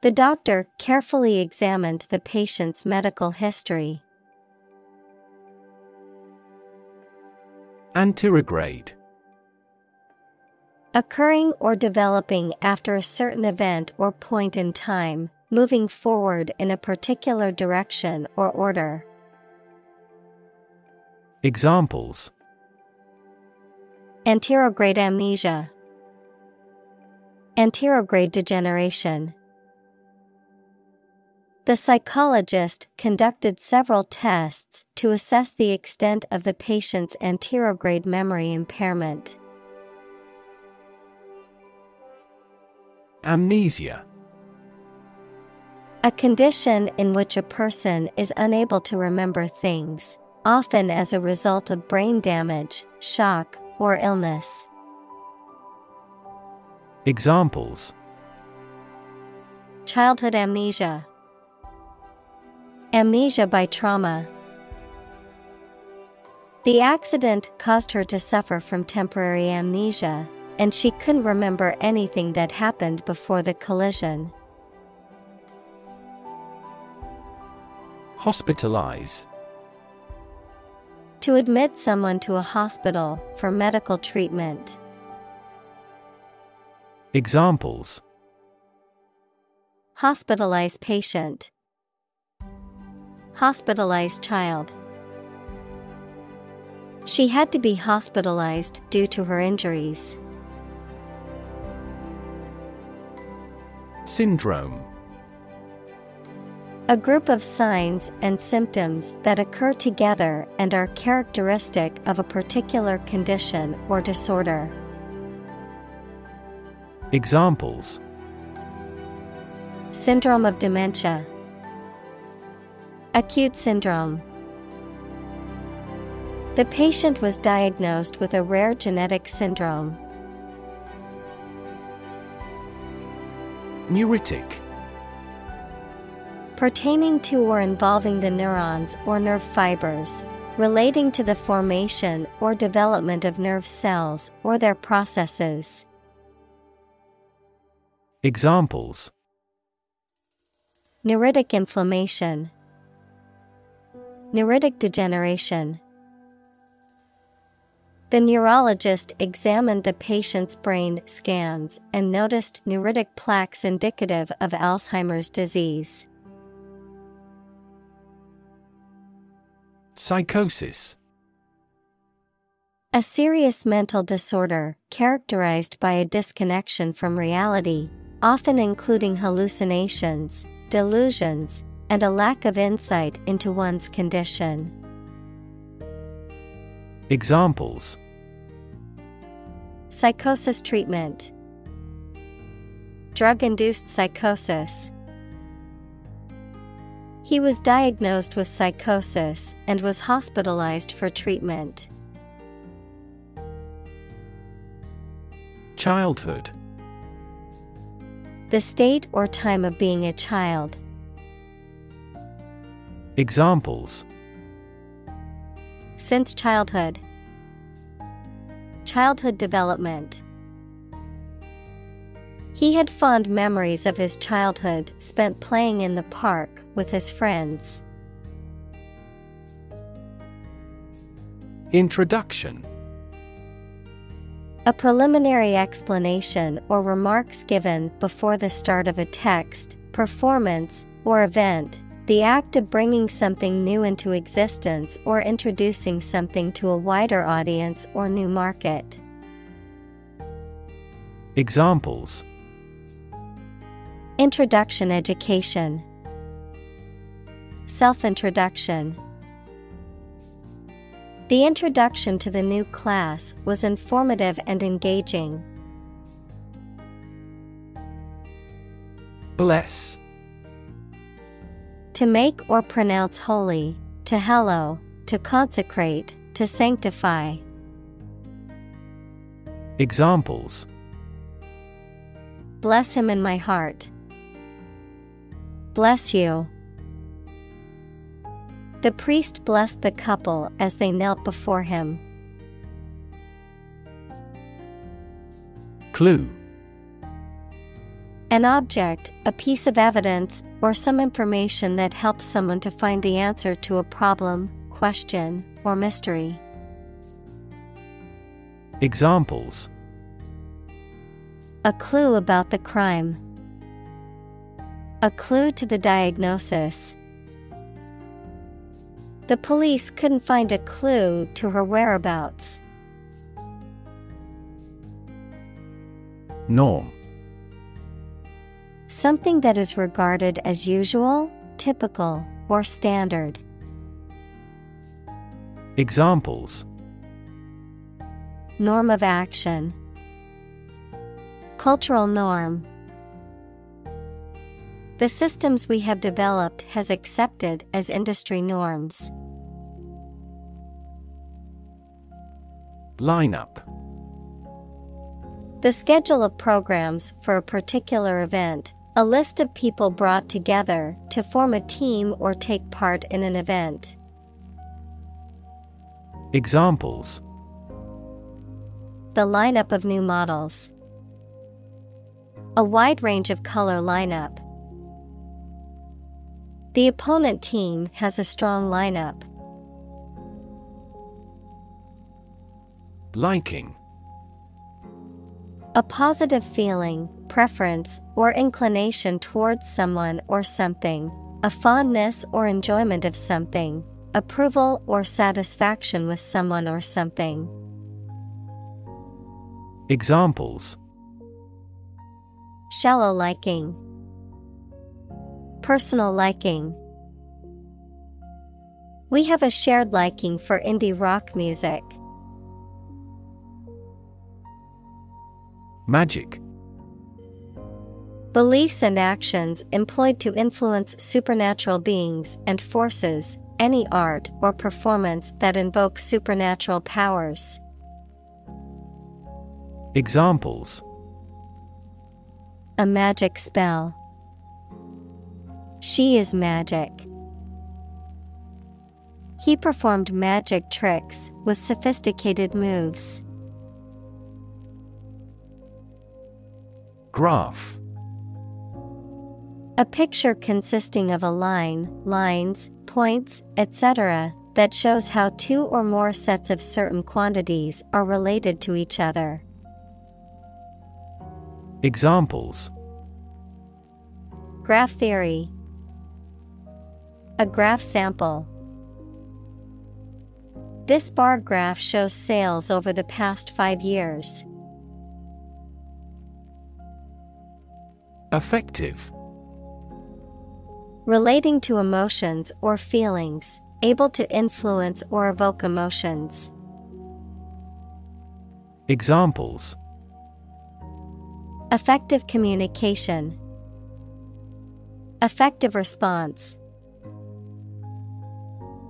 The doctor carefully examined the patient's medical history. Anterograde. Occurring or developing after a certain event or point in time, moving forward in a particular direction or order. Examples: anterograde amnesia, anterograde degeneration. The psychologist conducted several tests to assess the extent of the patient's anterograde memory impairment. Amnesia. A condition in which a person is unable to remember things, often as a result of brain damage, shock, or illness. Examples: childhood amnesia, amnesia by trauma. The accident caused her to suffer from temporary amnesia, and she couldn't remember anything that happened before the collision. Hospitalize. To admit someone to a hospital for medical treatment. Examples: hospitalized patient, hospitalized child. She had to be hospitalized due to her injuries. Syndrome. A group of signs and symptoms that occur together and are characteristic of a particular condition or disorder. Examples: syndrome of dementia, acute syndrome. The patient was diagnosed with a rare genetic syndrome. Neuritic. Pertaining to or involving the neurons or nerve fibers, relating to the formation or development of nerve cells or their processes. Examples: neuritic inflammation, neuritic degeneration. The neurologist examined the patient's brain scans and noticed neuritic plaques indicative of Alzheimer's disease. Psychosis. A serious mental disorder characterized by a disconnection from reality, often including hallucinations, delusions, and a lack of insight into one's condition. Examples: psychosis treatment, drug-induced psychosis. He was diagnosed with psychosis and was hospitalized for treatment. Childhood. The state or time of being a child. Examples: since childhood, childhood development. He had fond memories of his childhood spent playing in the park with his friends. Introduction. A preliminary explanation or remarks given before the start of a text, performance, or event, the act of bringing something new into existence or introducing something to a wider audience or new market. Examples: introduction education, self-introduction. The introduction to the new class was informative and engaging. Bless. To make or pronounce holy, to hallow, to consecrate, to sanctify. Examples: bless him in my heart, bless you. The priest blessed the couple as they knelt before him. Clue. An object, a piece of evidence, or some information that helps someone to find the answer to a problem, question, or mystery. Examples: a clue about the crime, a clue to the diagnosis. The police couldn't find a clue to her whereabouts. Norm. Something that is regarded as usual, typical, or standard. Examples: norm of action, cultural norm. The systems we have developed has accepted as industry norms. Line up. The schedule of programs for a particular event, a list of people brought together to form a team or take part in an event. Examples: the lineup of new models, a wide range of color lineup. The opponent team has a strong lineup. Liking. A positive feeling, preference, or inclination towards someone or something, a fondness or enjoyment of something, approval or satisfaction with someone or something. Examples: shallow liking, personal liking. We have a shared liking for indie rock music. Magic. Beliefs and actions employed to influence supernatural beings and forces, any art or performance that invokes supernatural powers. Examples: a magic spell. She is magic. He performed magic tricks with sophisticated moves. Graph. A picture consisting of a line, lines, points, et cetera, that shows how two or more sets of certain quantities are related to each other. Examples: graph theory, a graph sample. This bar graph shows sales over the past five years. Affective. Relating to emotions or feelings, able to influence or evoke emotions. Examples: effective communication, effective response.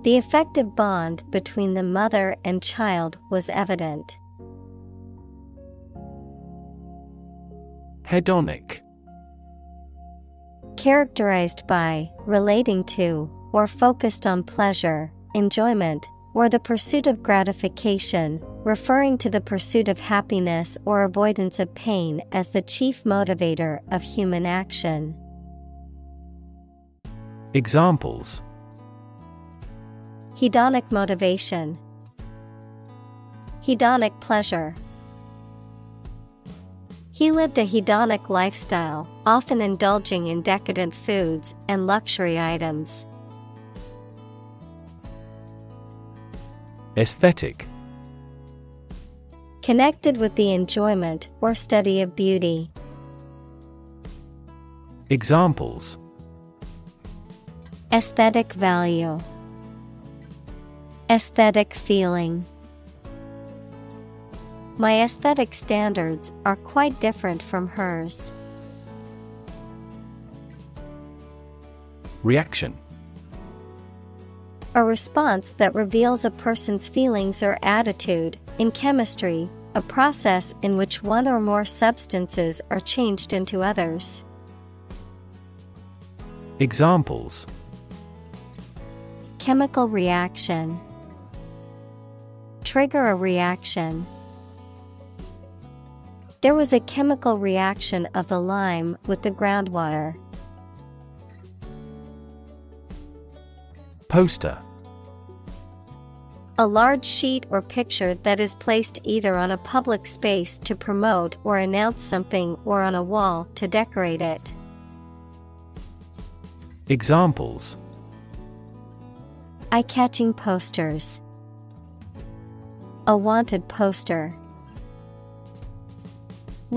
The effective bond between the mother and child was evident. Hedonic. Characterized by, relating to, or focused on pleasure, enjoyment, or the pursuit of gratification, referring to the pursuit of happiness or avoidance of pain as the chief motivator of human action. Examples: hedonic motivation, hedonic pleasure. He lived a hedonic lifestyle, often indulging in decadent foods and luxury items. Aesthetic. Connected with the enjoyment or study of beauty. Examples: aesthetic value, aesthetic feeling. My aesthetic standards are quite different from hers. Reaction. A response that reveals a person's feelings or attitude. In chemistry, a process in which one or more substances are changed into others. Examples: chemical reaction, trigger a reaction. There was a chemical reaction of the lime with the groundwater. Poster. A large sheet or picture that is placed either on a public space to promote or announce something or on a wall to decorate it. Examples: eye-catching posters, a wanted poster.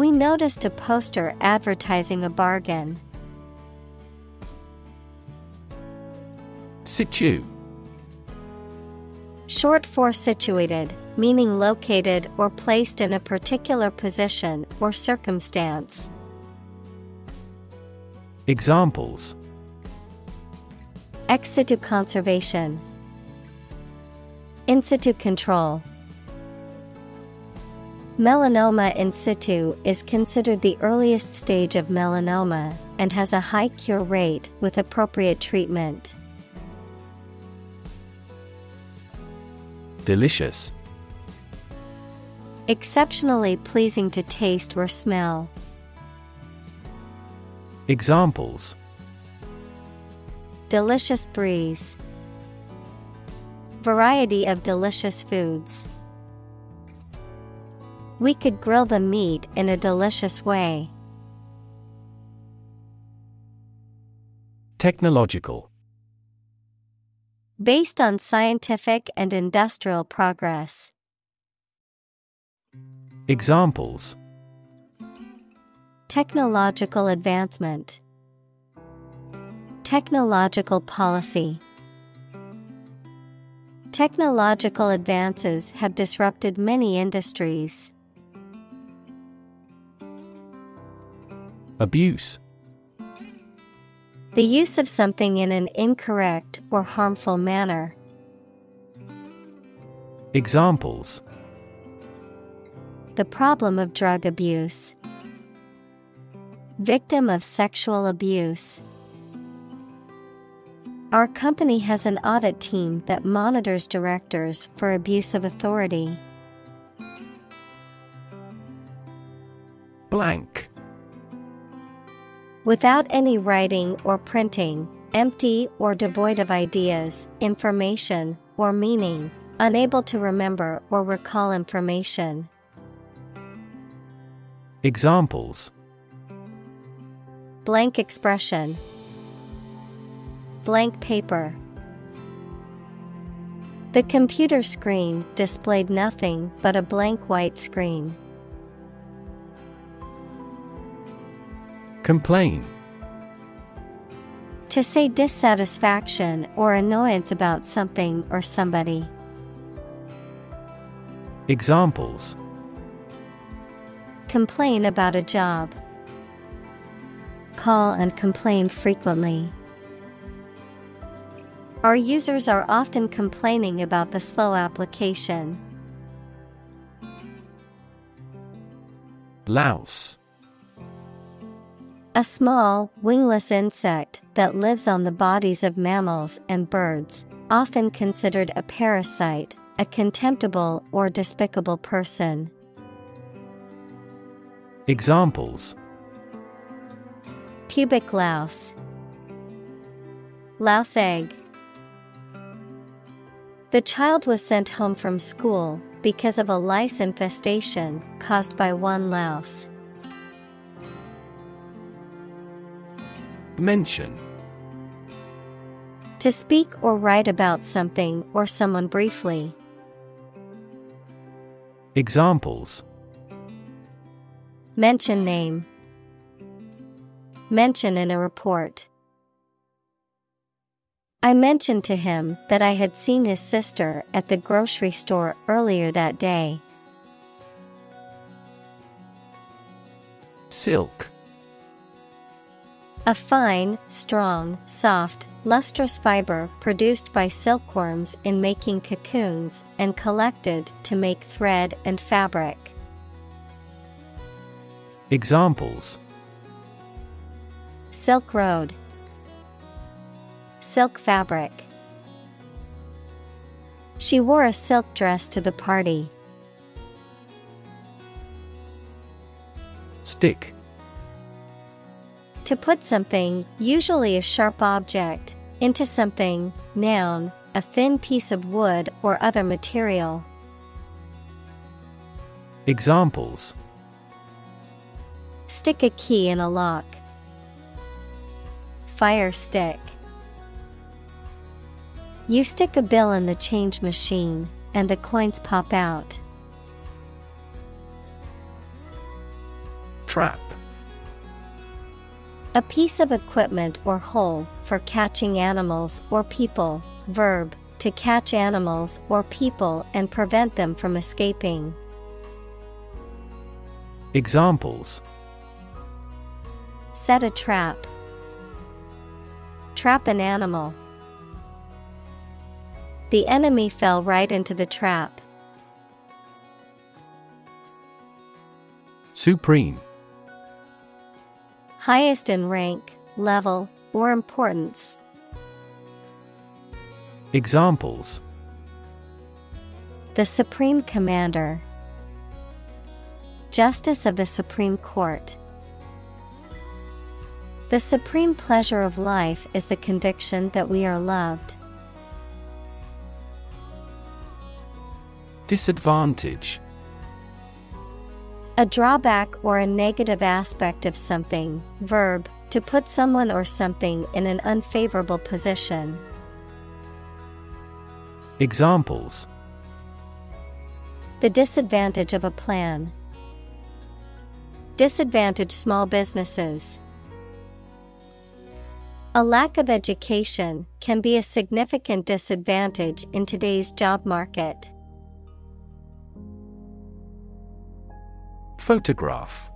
We noticed a poster advertising a bargain. Situ. Short for situated, meaning located or placed in a particular position or circumstance. Examples: ex situ conservation, in situ control. Melanoma in situ is considered the earliest stage of melanoma and has a high cure rate with appropriate treatment. Delicious. Exceptionally pleasing to taste or smell. Examples: delicious breeze, variety of delicious foods. We could grill the meat in a delicious way. Technological. Based on scientific and industrial progress. Examples: technological advancement, technological policy. Technological advances have disrupted many industries. Abuse. The use of something in an incorrect or harmful manner. Examples: the problem of drug abuse, victim of sexual abuse. Our company has an audit team that monitors directors for abuse of authority. Blank. Without any writing or printing, empty or devoid of ideas, information, or meaning, unable to remember or recall information. Examples: blank expression, blank paper. The computer screen displayed nothing but a blank white screen. Complain. To say dissatisfaction or annoyance about something or somebody. Examples: complain about a job, call and complain frequently. Our users are often complaining about the slow application. Louse. A small, wingless insect that lives on the bodies of mammals and birds, often considered a parasite, a contemptible or despicable person. Examples: pubic louse, louse egg. The child was sent home from school because of a lice infestation caused by one louse. Mention. To speak or write about something or someone briefly. Examples: mention name, mention in a report. I mentioned to him that I had seen his sister at the grocery store earlier that day. Silk. A fine, strong, soft, lustrous fiber produced by silkworms in making cocoons and collected to make thread and fabric. Examples: silk road, silk fabric. She wore a silk dress to the party. Stick. To put something, usually a sharp object, into something, noun, a thin piece of wood or other material. Examples: stick a key in a lock, fire stick. You stick a bill in the change machine, and the coins pop out. Trap. A piece of equipment or hole for catching animals or people. Verb, to catch animals or people and prevent them from escaping. Examples: set a trap, Trap an animal. The enemy fell right into the trap. Supreme. Highest in rank, level, or importance. Examples. The Supreme Commander. Justice of the Supreme Court. The supreme pleasure of life is the conviction that we are loved. Disadvantage. A drawback or a negative aspect of something. Verb, to put someone or something in an unfavorable position. Examples. The disadvantage of a plan. Disadvantage small businesses. A lack of education can be a significant disadvantage in today's job market. Photograph.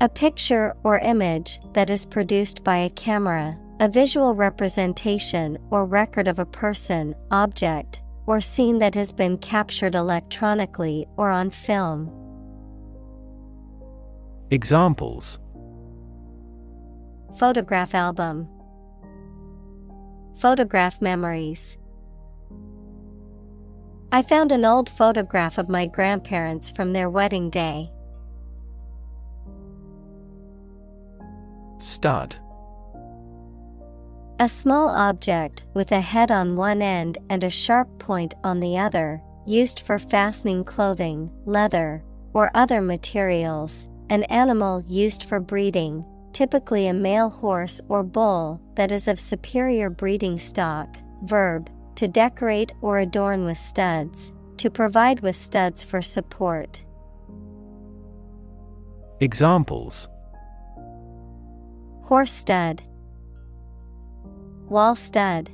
A picture or image that is produced by a camera, a visual representation or record of a person, object, or scene that has been captured electronically or on film. Examples. Photograph album. Photograph memories. I found an old photograph of my grandparents from their wedding day. Stud. A small object with a head on one end and a sharp point on the other, used for fastening clothing, leather, or other materials. An animal used for breeding, typically a male horse or bull that is of superior breeding stock. Verb, to decorate or adorn with studs, to provide with studs for support. Examples. Horse stud. Wall stud.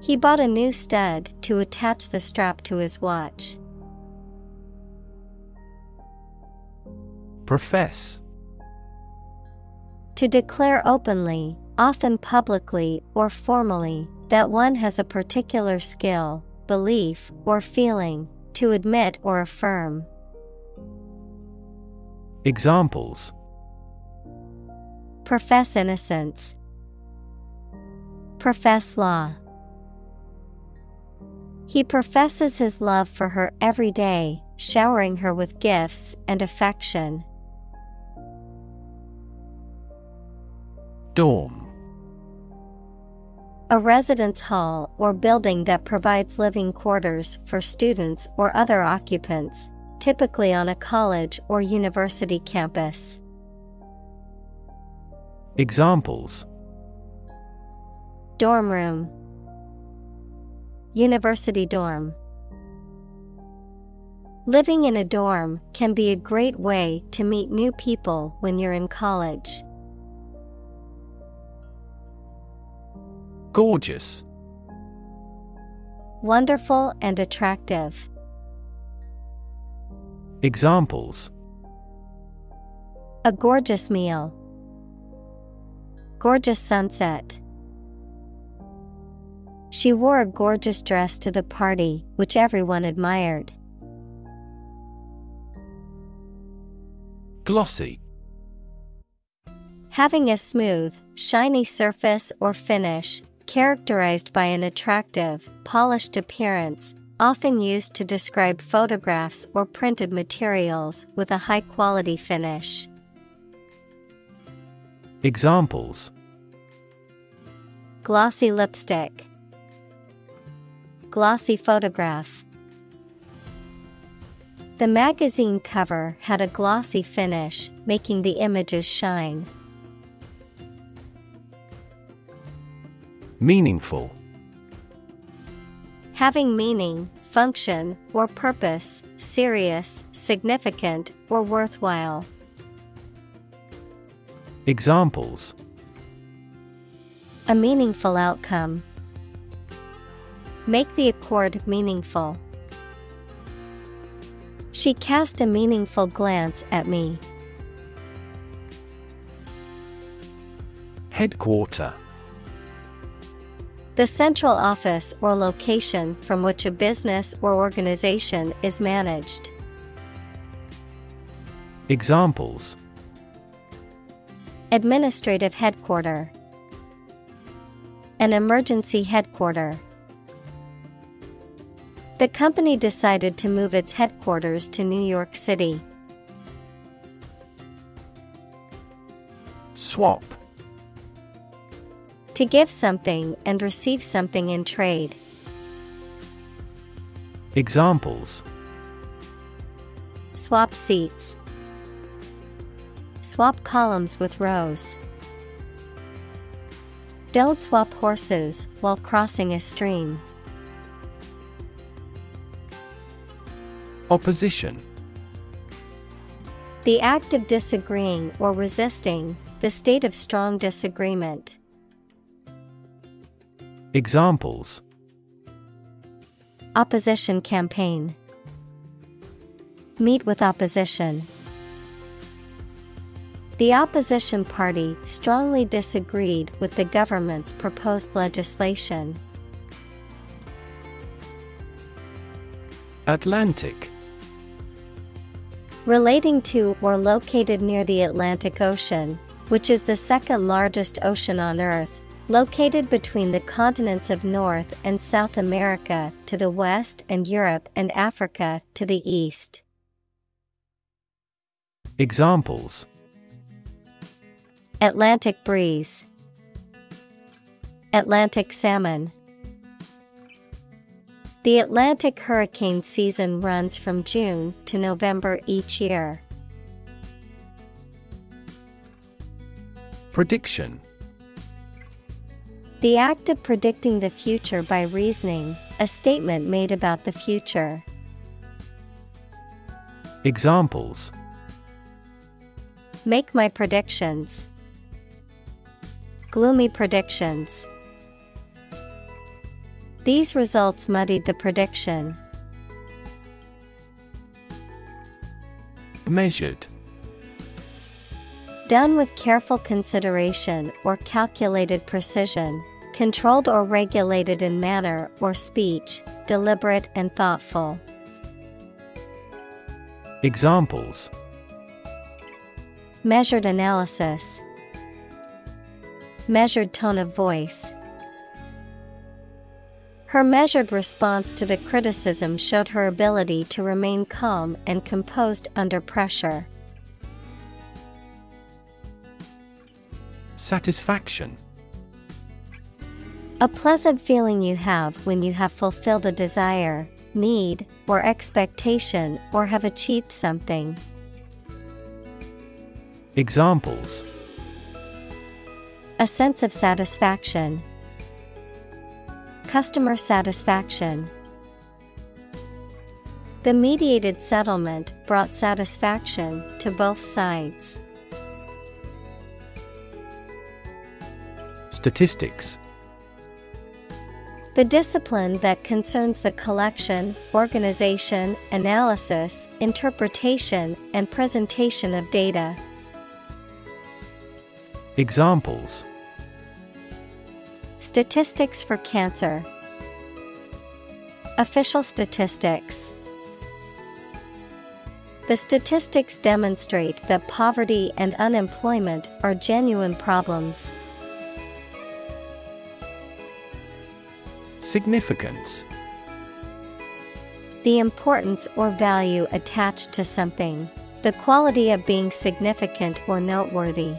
He bought a new stud to attach the strap to his watch. Profess. To declare openly, often publicly or formally, that one has a particular skill, belief, or feeling, to admit or affirm. Examples. Profess innocence. Profess law. He professes his love for her every day, showering her with gifts and affection. Dorm. A residence hall or building that provides living quarters for students or other occupants, typically on a college or university campus. Examples. Dorm room. University dorm. Living in a dorm can be a great way to meet new people when you're in college. Gorgeous. Wonderful and attractive. Examples. A gorgeous meal. Gorgeous sunset. She wore a gorgeous dress to the party, which everyone admired. Glossy. Having a smooth, shiny surface or finish, characterized by an attractive, polished appearance, often used to describe photographs or printed materials with a high-quality finish. Examples. Glossy lipstick. Glossy photograph. The magazine cover had a glossy finish, making the images shine. Meaningful. Having meaning, function, or purpose, serious, significant, or worthwhile. Examples. A meaningful outcome. Make the accord meaningful. She cast a meaningful glance at me. Headquarter. The central office or location from which a business or organization is managed. Examples: Administrative headquarter. An emergency headquarter. The company decided to move its headquarters to New York City. Swap. To give something and receive something in trade. Examples: Swap seats. Swap columns with rows. Don't swap horses while crossing a stream. Opposition. The act of disagreeing or resisting, the state of strong disagreement. Examples: Opposition campaign. Meet with opposition. The opposition party strongly disagreed with the government's proposed legislation. Atlantic. Relating to or located near the Atlantic Ocean, which is the second largest ocean on Earth. Located between the continents of North and South America to the west and Europe and Africa to the east. Examples: Atlantic breeze. Atlantic salmon. The Atlantic hurricane season runs from June to November each year. Prediction. The act of predicting the future by reasoning, a statement made about the future. Examples: Make my predictions. Gloomy predictions. These results muddied the prediction. Measured. Done with careful consideration or calculated precision. Controlled or regulated in manner or speech, deliberate and thoughtful. Examples: Measured analysis. Measured tone of voice. Her measured response to the criticism showed her ability to remain calm and composed under pressure. Satisfaction. A pleasant feeling you have when you have fulfilled a desire, need, or expectation or have achieved something. Examples: A sense of satisfaction. Customer satisfaction. The mediated settlement brought satisfaction to both sides. Statistics. The discipline that concerns the collection, organization, analysis, interpretation, and presentation of data. Examples: Statistics for cancer. Official statistics. The statistics demonstrate that poverty and unemployment are genuine problems. Significance. The importance or value attached to something. The quality of being significant or noteworthy.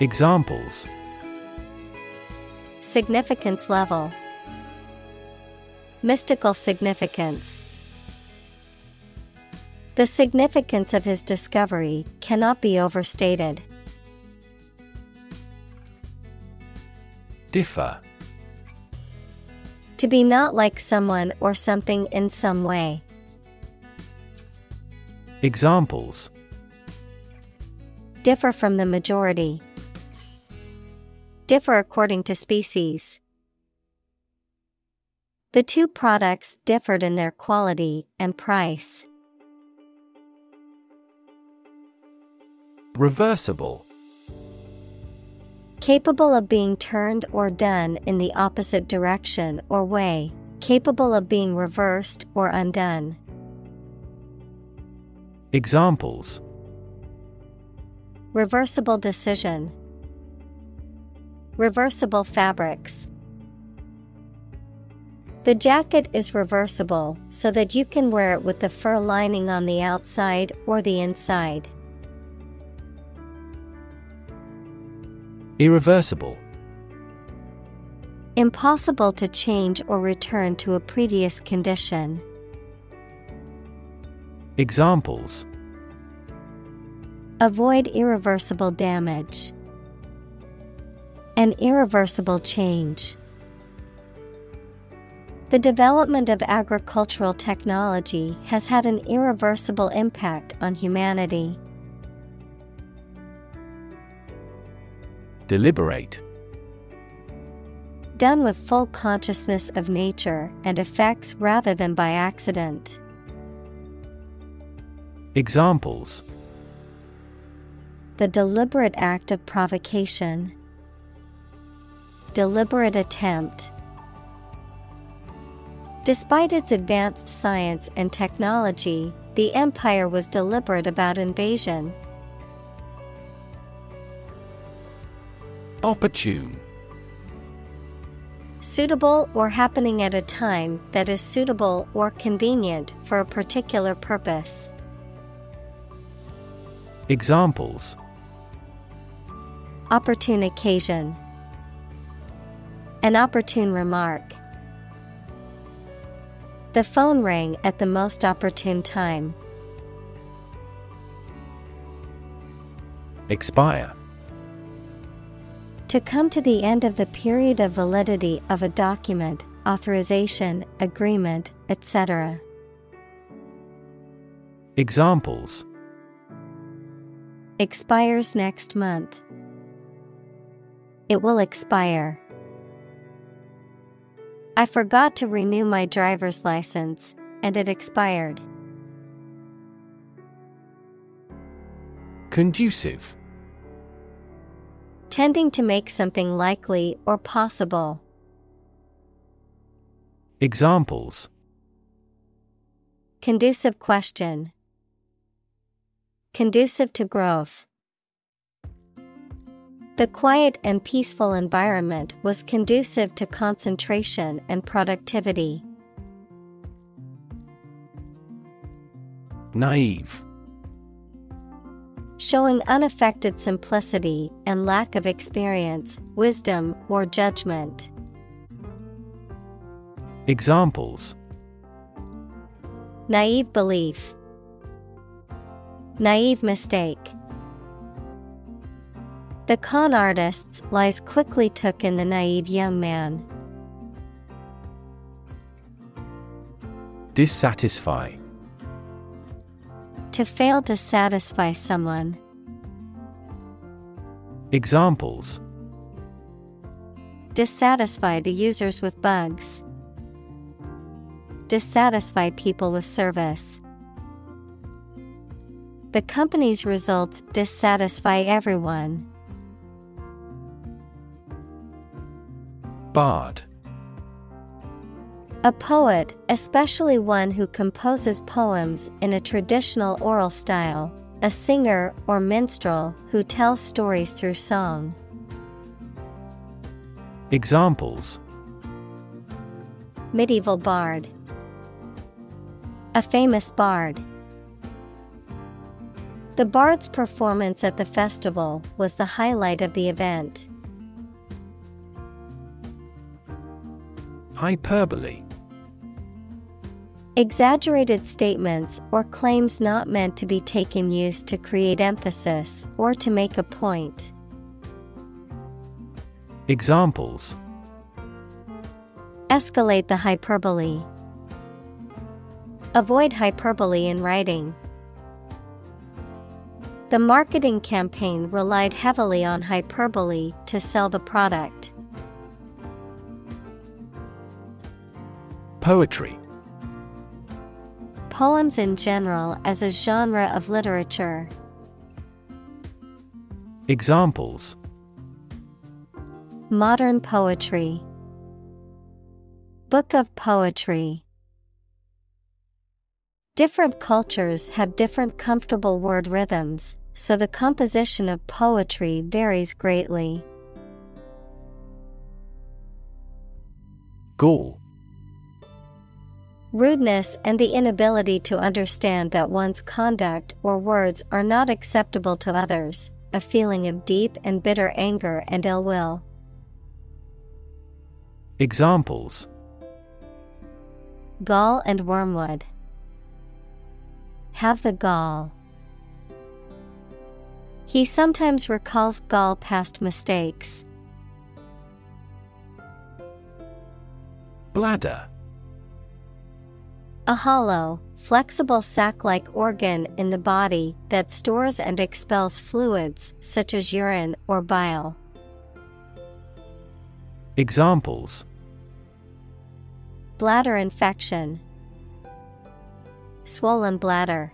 Examples: Significance level. Mystical significance. The significance of his discovery cannot be overstated. Differ. To be not like someone or something in some way. Examples: Differ from the majority. Differ according to species. The two products differed in their quality and price. Reversible. Capable of being turned or done in the opposite direction or way, capable of being reversed or undone. Examples: reversible decision, reversible fabrics. The jacket is reversible so that you can wear it with the fur lining on the outside or the inside. Irreversible. Impossible to change or return to a previous condition. Examples: avoid irreversible damage. An irreversible change. The development of agricultural technology has had an irreversible impact on humanity. Deliberate. Done with full consciousness of nature and effects rather than by accident. Examples: the deliberate act of provocation, deliberate attempt. Despite its advanced science and technology, the empire was deliberate about invasion. Opportune. Suitable or happening at a time that is suitable or convenient for a particular purpose. Examples: opportune occasion, an opportune remark. The phone rang at the most opportune time. Expire. To come to the end of the period of validity of a document, authorization, agreement, et cetera. Examples: expires next month. It will expire. I forgot to renew my driver's license, and it expired. Conducive. Tending to make something likely or possible. Examples: conducive question, conducive to growth. The quiet and peaceful environment was conducive to concentration and productivity. Naive. Showing unaffected simplicity and lack of experience, wisdom, or judgment. Examples: naive belief, naive mistake. The con artist's lies quickly took in the naive young man. Dissatisfy. To fail to satisfy someone. Examples: dissatisfy the users with bugs, dissatisfy people with service. The company's results dissatisfy everyone. Bard. A poet, especially one who composes poems in a traditional oral style, a singer or minstrel who tells stories through song. Examples: medieval bard, a famous bard. The bard's performance at the festival was the highlight of the event. Hyperbole. Exaggerated statements or claims not meant to be taken, used to create emphasis or to make a point. Examples: escalate the hyperbole, avoid hyperbole in writing. The marketing campaign relied heavily on hyperbole to sell the product. Poetry. Poems in general as a genre of literature. Examples: Modern poetry. Book of poetry. Different cultures have different comfortable word rhythms, so the composition of poetry varies greatly. Gall. Rudeness and the inability to understand that one's conduct or words are not acceptable to others, a feeling of deep and bitter anger and ill will. Examples: gall and wormwood. Have the gall. He sometimes recalls gall past mistakes. Bladder. A hollow, flexible sac-like organ in the body that stores and expels fluids such as urine or bile. Examples: bladder infection. Swollen bladder.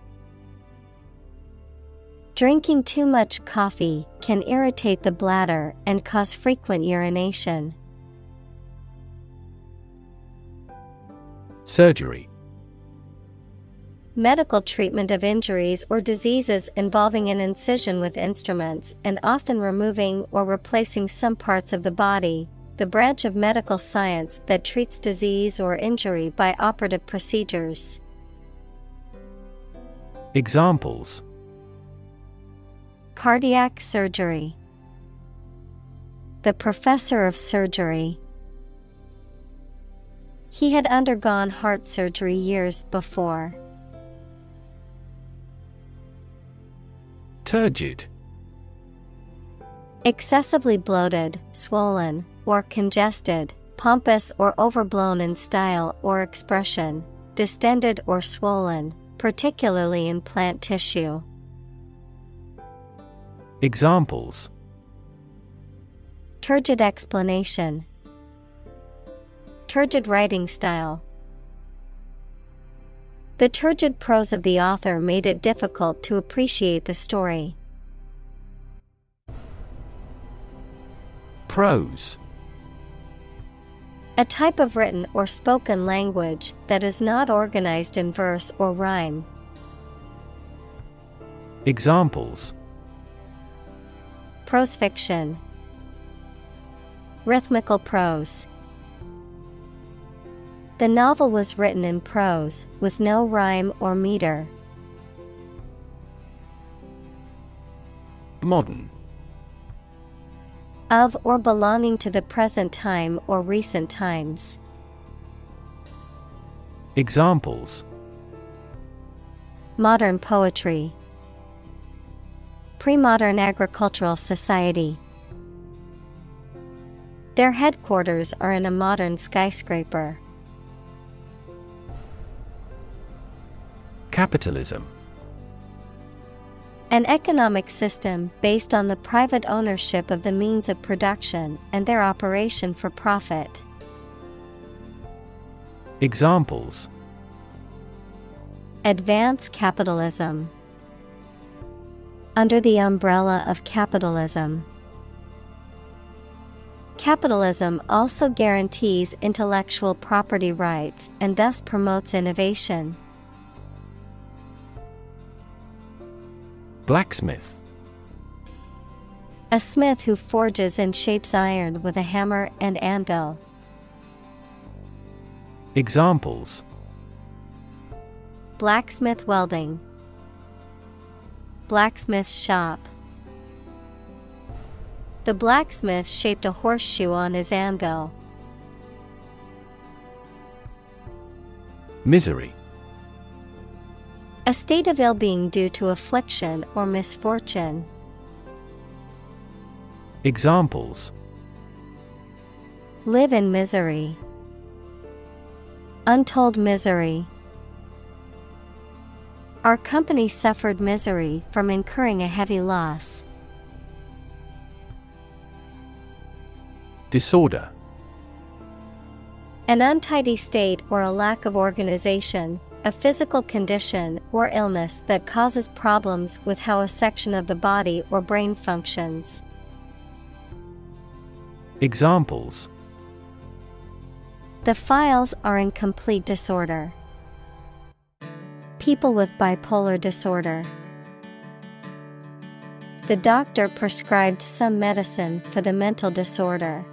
Drinking too much coffee can irritate the bladder and cause frequent urination. Surgery. Medical treatment of injuries or diseases involving an incision with instruments and often removing or replacing some parts of the body, the branch of medical science that treats disease or injury by operative procedures. Examples: cardiac surgery. The professor of surgery. He had undergone heart surgery years before. Turgid. Excessively bloated, swollen, or congested, pompous or overblown in style or expression, distended or swollen, particularly in plant tissue. Examples: turgid explanation. Turgid writing style. The turgid prose of the author made it difficult to appreciate the story. Prose. A type of written or spoken language that is not organized in verse or rhyme. Examples: prose fiction. Rhythmical prose. The novel was written in prose, with no rhyme or meter. Modern. Of or belonging to the present time or recent times. Examples: modern poetry. Pre-modern agricultural society. Their headquarters are in a modern skyscraper. Capitalism. An economic system based on the private ownership of the means of production and their operation for profit. Examples: advance capitalism. Under the umbrella of capitalism. Capitalism also guarantees intellectual property rights and thus promotes innovation. Blacksmith. A smith who forges and shapes iron with a hammer and anvil. Examples: blacksmith welding. Blacksmith's shop. The blacksmith shaped a horseshoe on his anvil. Misery. A state of ill-being due to affliction or misfortune. Examples: live in misery. Untold misery. Our company suffered misery from incurring a heavy loss. Disorder. An untidy state or a lack of organization, a physical condition or illness that causes problems with how a section of the body or brain functions. Examples: The files are in complete disorder. People with bipolar disorder. The doctor prescribed some medicine for the mental disorder.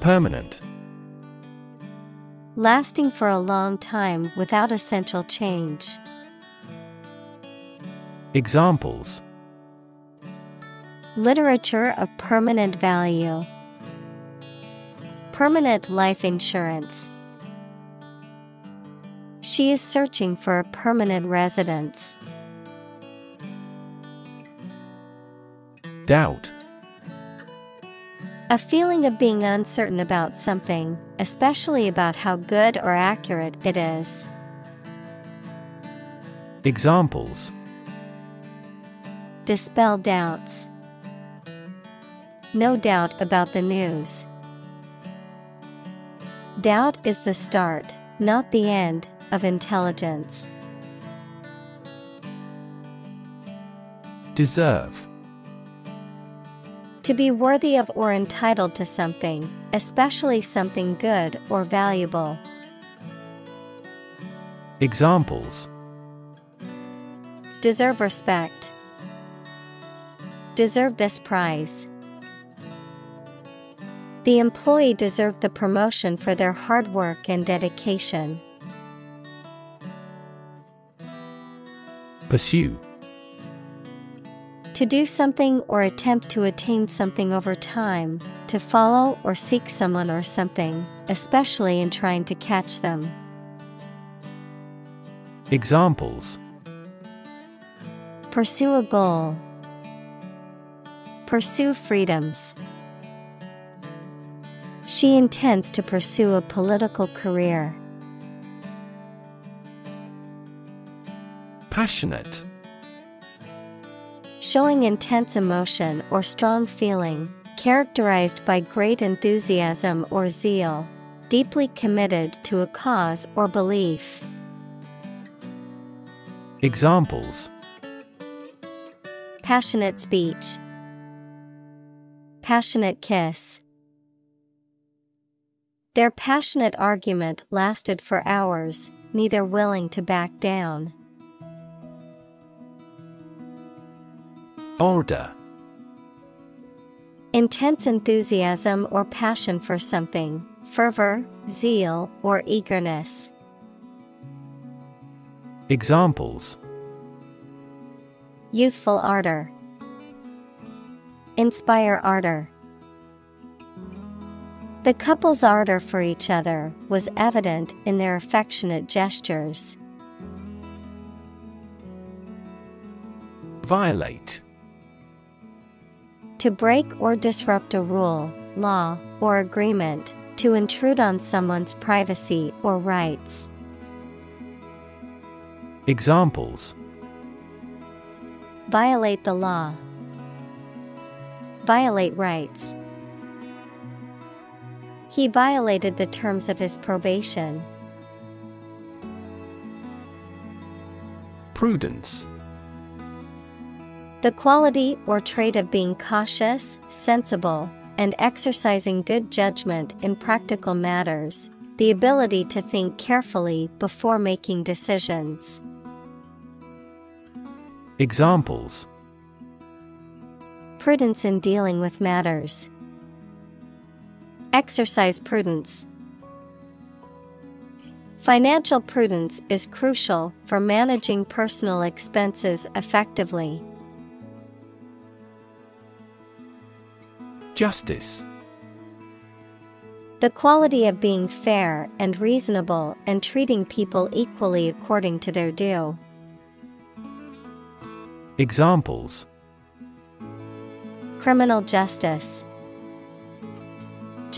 Permanent. Lasting for a long time without essential change. Examples: Literature of permanent value. Permanent life insurance. She is searching for a permanent residence. Doubt. A feeling of being uncertain about something, especially about how good or accurate it is. Examples: Dispel doubts. No doubt about the news. Doubt is the start, not the end, of intelligence. Deserve. To be worthy of or entitled to something, especially something good or valuable. Examples: Deserve respect. Deserve this prize. The employee deserved the promotion for their hard work and dedication. Pursue. To do something or attempt to attain something over time, to follow or seek someone or something, especially in trying to catch them. Examples: Pursue a goal. Pursue freedoms. She intends to pursue a political career. Passionate. Showing intense emotion or strong feeling, characterized by great enthusiasm or zeal, deeply committed to a cause or belief. Examples: Passionate speech. Passionate kiss. Their passionate argument lasted for hours, neither willing to back down. Order. Intense enthusiasm or passion for something, fervor, zeal, or eagerness. Examples: Youthful ardor. Inspire ardor. The couple's ardor for each other was evident in their affectionate gestures. Violate. To break or disrupt a rule, law, or agreement, to intrude on someone's privacy or rights. Examples: Violate the law. Violate rights. He violated the terms of his probation. Prudence. The quality or trait of being cautious, sensible, and exercising good judgment in practical matters, the ability to think carefully before making decisions. Examples: Prudence in dealing with matters. Exercise prudence. Financial prudence is crucial for managing personal expenses effectively. Justice. The quality of being fair and reasonable and treating people equally according to their due. Examples: Criminal justice.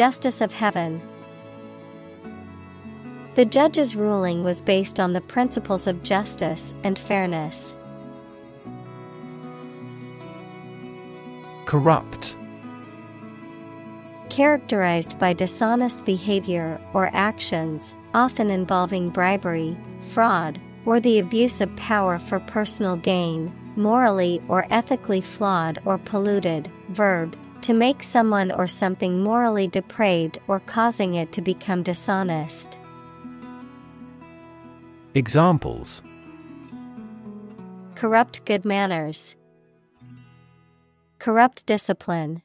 Justice of heaven. The judge's ruling was based on the principles of justice and fairness. Corrupt. Characterized by dishonest behavior or actions, often involving bribery, fraud, or the abuse of power for personal gain, morally or ethically flawed or polluted, verb, to make someone or something morally depraved or causing it to become dishonest. Examples: corrupt good manners, corrupt discipline.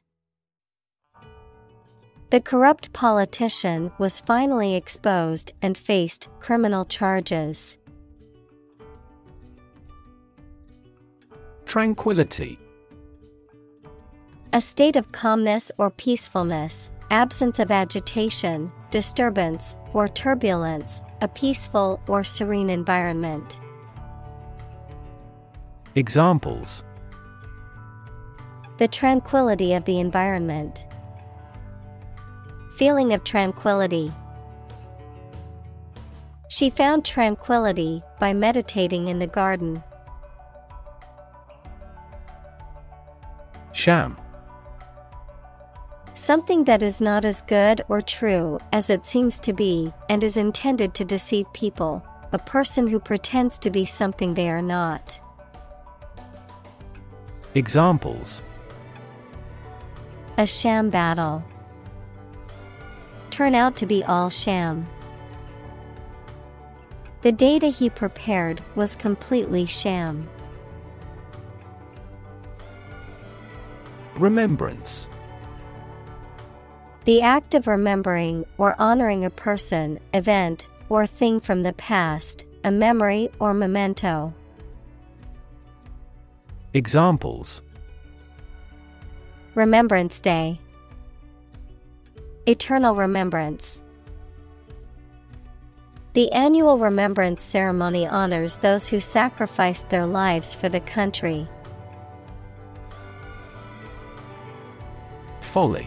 The corrupt politician was finally exposed and faced criminal charges. Tranquility. A state of calmness or peacefulness, absence of agitation, disturbance, or turbulence, a peaceful or serene environment. Examples: the tranquility of the environment. Feeling of tranquility. She found tranquility by meditating in the garden. Sham. Something that is not as good or true as it seems to be and is intended to deceive people, a person who pretends to be something they are not. Examples: a sham battle. Turn out to be all sham. The data he prepared was completely sham. Remembrance. The act of remembering or honoring a person, event, or thing from the past, a memory or memento. Examples: Remembrance Day, eternal remembrance. The annual remembrance ceremony honors those who sacrificed their lives for the country. Folly.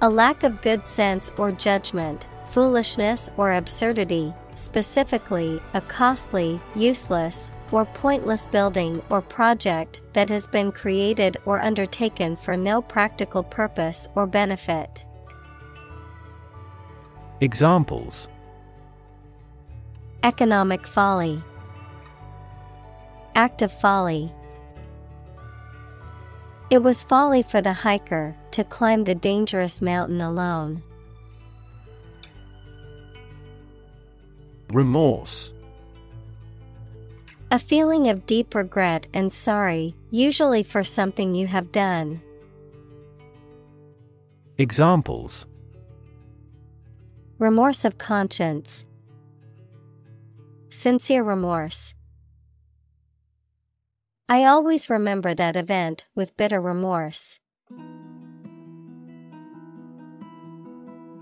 A lack of good sense or judgment, foolishness or absurdity, specifically a costly, useless, or pointless building or project that has been created or undertaken for no practical purpose or benefit. Examples: economic folly, act of folly. It was folly for the hiker to climb the dangerous mountain alone. Remorse. A feeling of deep regret and sorry, usually for something you have done. Examples: remorse of conscience, sincere remorse. I always remember that event with bitter remorse.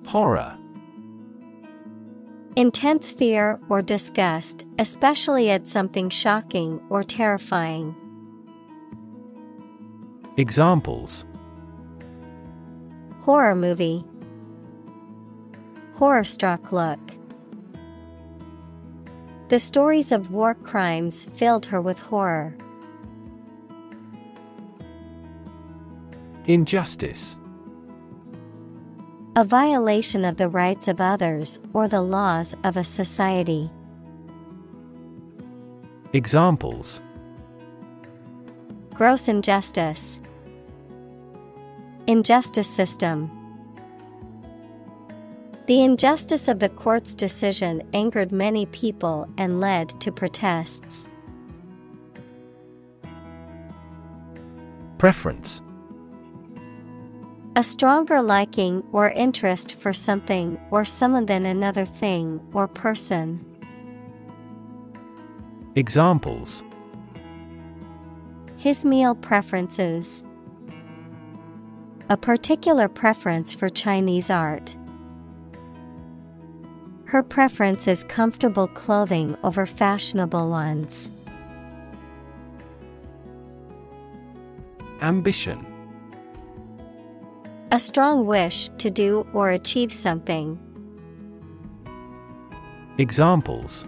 Horror. Intense fear or disgust, especially at something shocking or terrifying. Examples: horror movie, horror-struck look. The stories of war crimes filled her with horror. Injustice. A violation of the rights of others or the laws of a society. Examples: gross injustice, injustice system. The injustice of the court's decision angered many people and led to protests. Preference. A stronger liking or interest for something or someone than another thing or person. Examples: his meal preferences, a particular preference for Chinese art. Her preference is comfortable clothing over fashionable ones. Ambition. A strong wish to do or achieve something. Examples: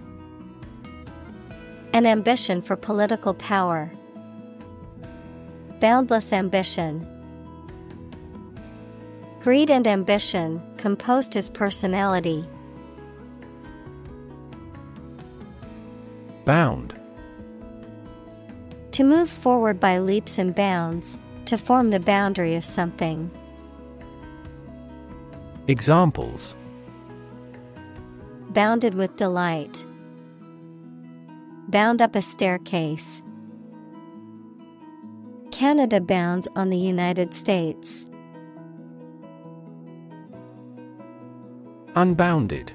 an ambition for political power, boundless ambition. Greed and ambition composed his personality. Bound. To move forward by leaps and bounds, to form the boundary of something. Examples: bounded with delight. Bound up a staircase. Canada bounds on the United States. Unbounded.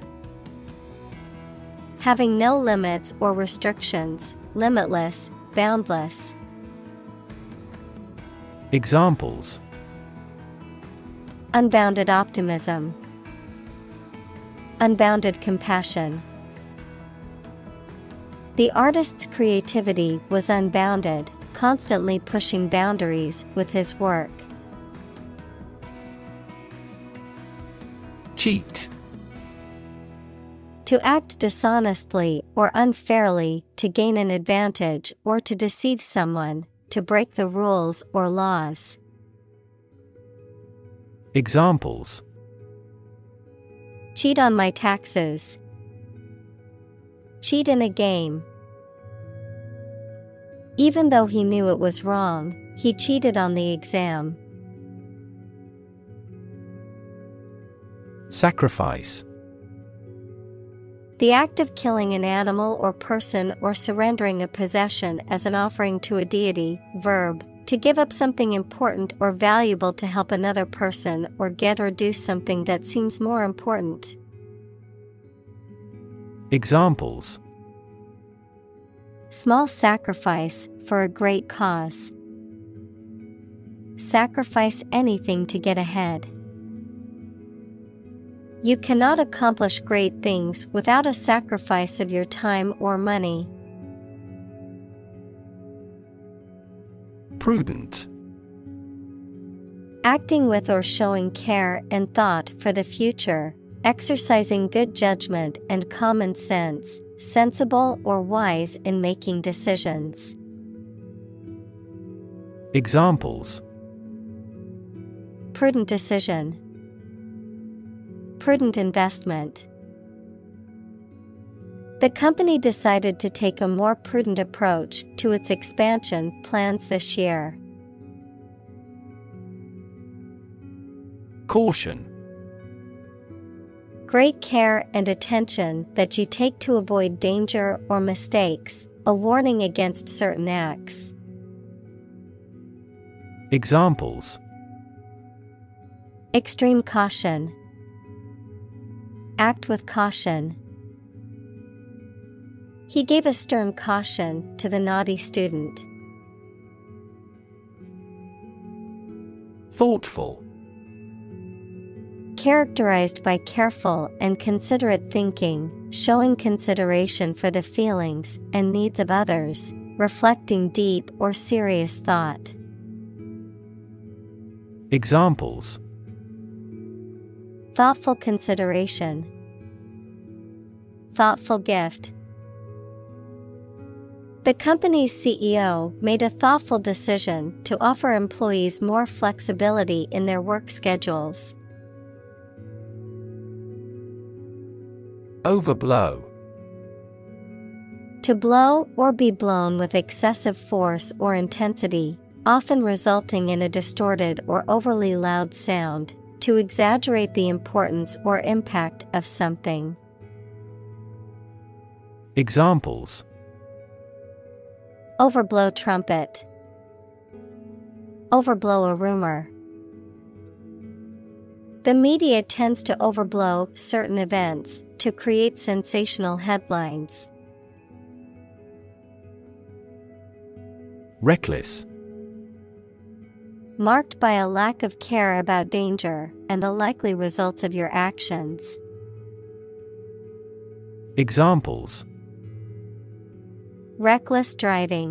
Having no limits or restrictions, limitless, boundless. Examples: unbounded optimism. Unbounded compassion. The artist's creativity was unbounded, constantly pushing boundaries with his work. Cheat. To act dishonestly or unfairly, to gain an advantage or to deceive someone, to break the rules or laws. Examples: cheat on my taxes. Cheat in a game. Even though he knew it was wrong, he cheated on the exam. Sacrifice. The act of killing an animal or person or surrendering a possession as an offering to a deity. Verb: to give up something important or valuable to help another person or get or do something that seems more important. Examples: small sacrifice for a great cause. Sacrifice anything to get ahead. You cannot accomplish great things without a sacrifice of your time or money. Prudent. Acting with or showing care and thought for the future, exercising good judgment and common sense, sensible or wise in making decisions. Examples: prudent decision. Prudent investment. The company decided to take a more prudent approach to its expansion plans this year. Caution. Great care and attention that you take to avoid danger or mistakes, a warning against certain acts. Examples: extreme caution. Act with caution. He gave a stern caution to the naughty student. Thoughtful. Characterized by careful and considerate thinking, showing consideration for the feelings and needs of others, reflecting deep or serious thought. Examples: thoughtful consideration. Thoughtful gift. The company's C E O made a thoughtful decision to offer employees more flexibility in their work schedules. Overblow. To blow or be blown with excessive force or intensity, often resulting in a distorted or overly loud sound, to exaggerate the importance or impact of something. Examples: overblow trumpet. Overblow a rumor. The media tends to overblow certain events to create sensational headlines. Reckless. Marked by a lack of care about danger and the likely results of your actions. Examples: reckless driving.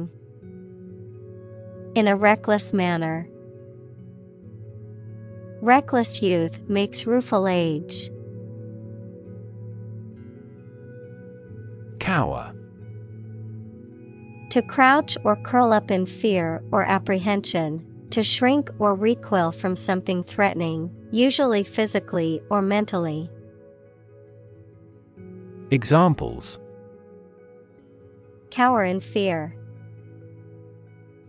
In a reckless manner. Reckless youth makes rueful age. Cower. To crouch or curl up in fear or apprehension, to shrink or recoil from something threatening, usually physically or mentally. Examples: cower in fear.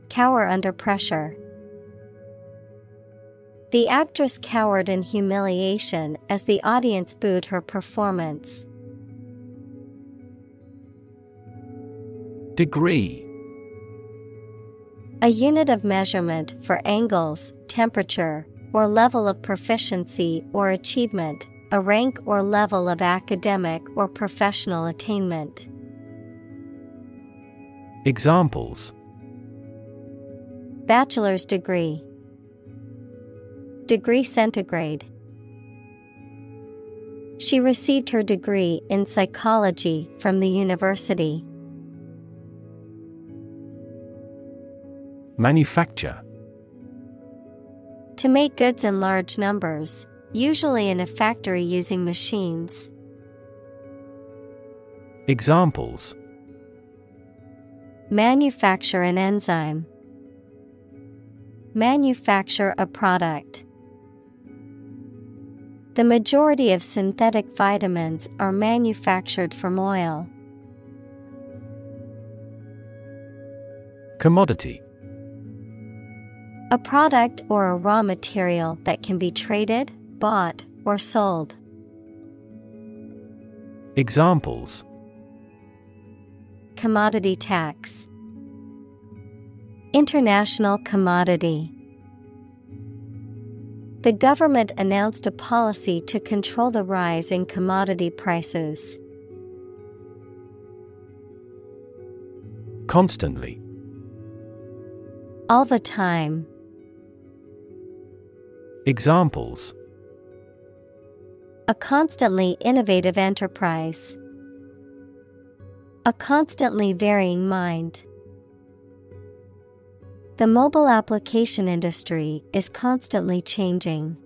Cower under pressure. The actress cowered in humiliation as the audience booed her performance. Degree. A unit of measurement for angles, temperature, or level of proficiency or achievement, a rank or level of academic or professional attainment. Examples: bachelor's degree, degree centigrade. She received her degree in psychology from the university. Manufacture. To make goods in large numbers, usually in a factory using machines. Examples: manufacture an enzyme, manufacture a product. The majority of synthetic vitamins are manufactured from oil. Commodity. A product or a raw material that can be traded, bought, or sold. Examples: commodity tax, international commodity. The government announced a policy to control the rise in commodity prices. Constantly. All the time. Examples: a constantly innovative enterprise, a constantly varying mind. The mobile application industry is constantly changing.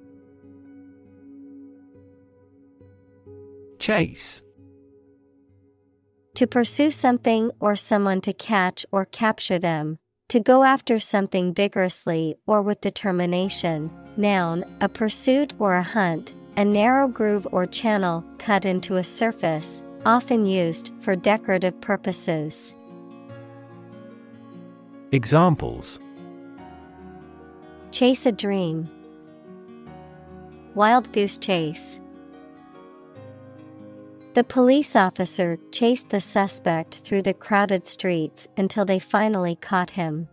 Chase. To pursue something or someone to catch or capture them. To go after something vigorously or with determination. Noun, a pursuit or a hunt, a narrow groove or channel cut into a surface, often used for decorative purposes. Examples: chase a dream, wild goose chase. The police officer chased the suspect through the crowded streets until they finally caught him.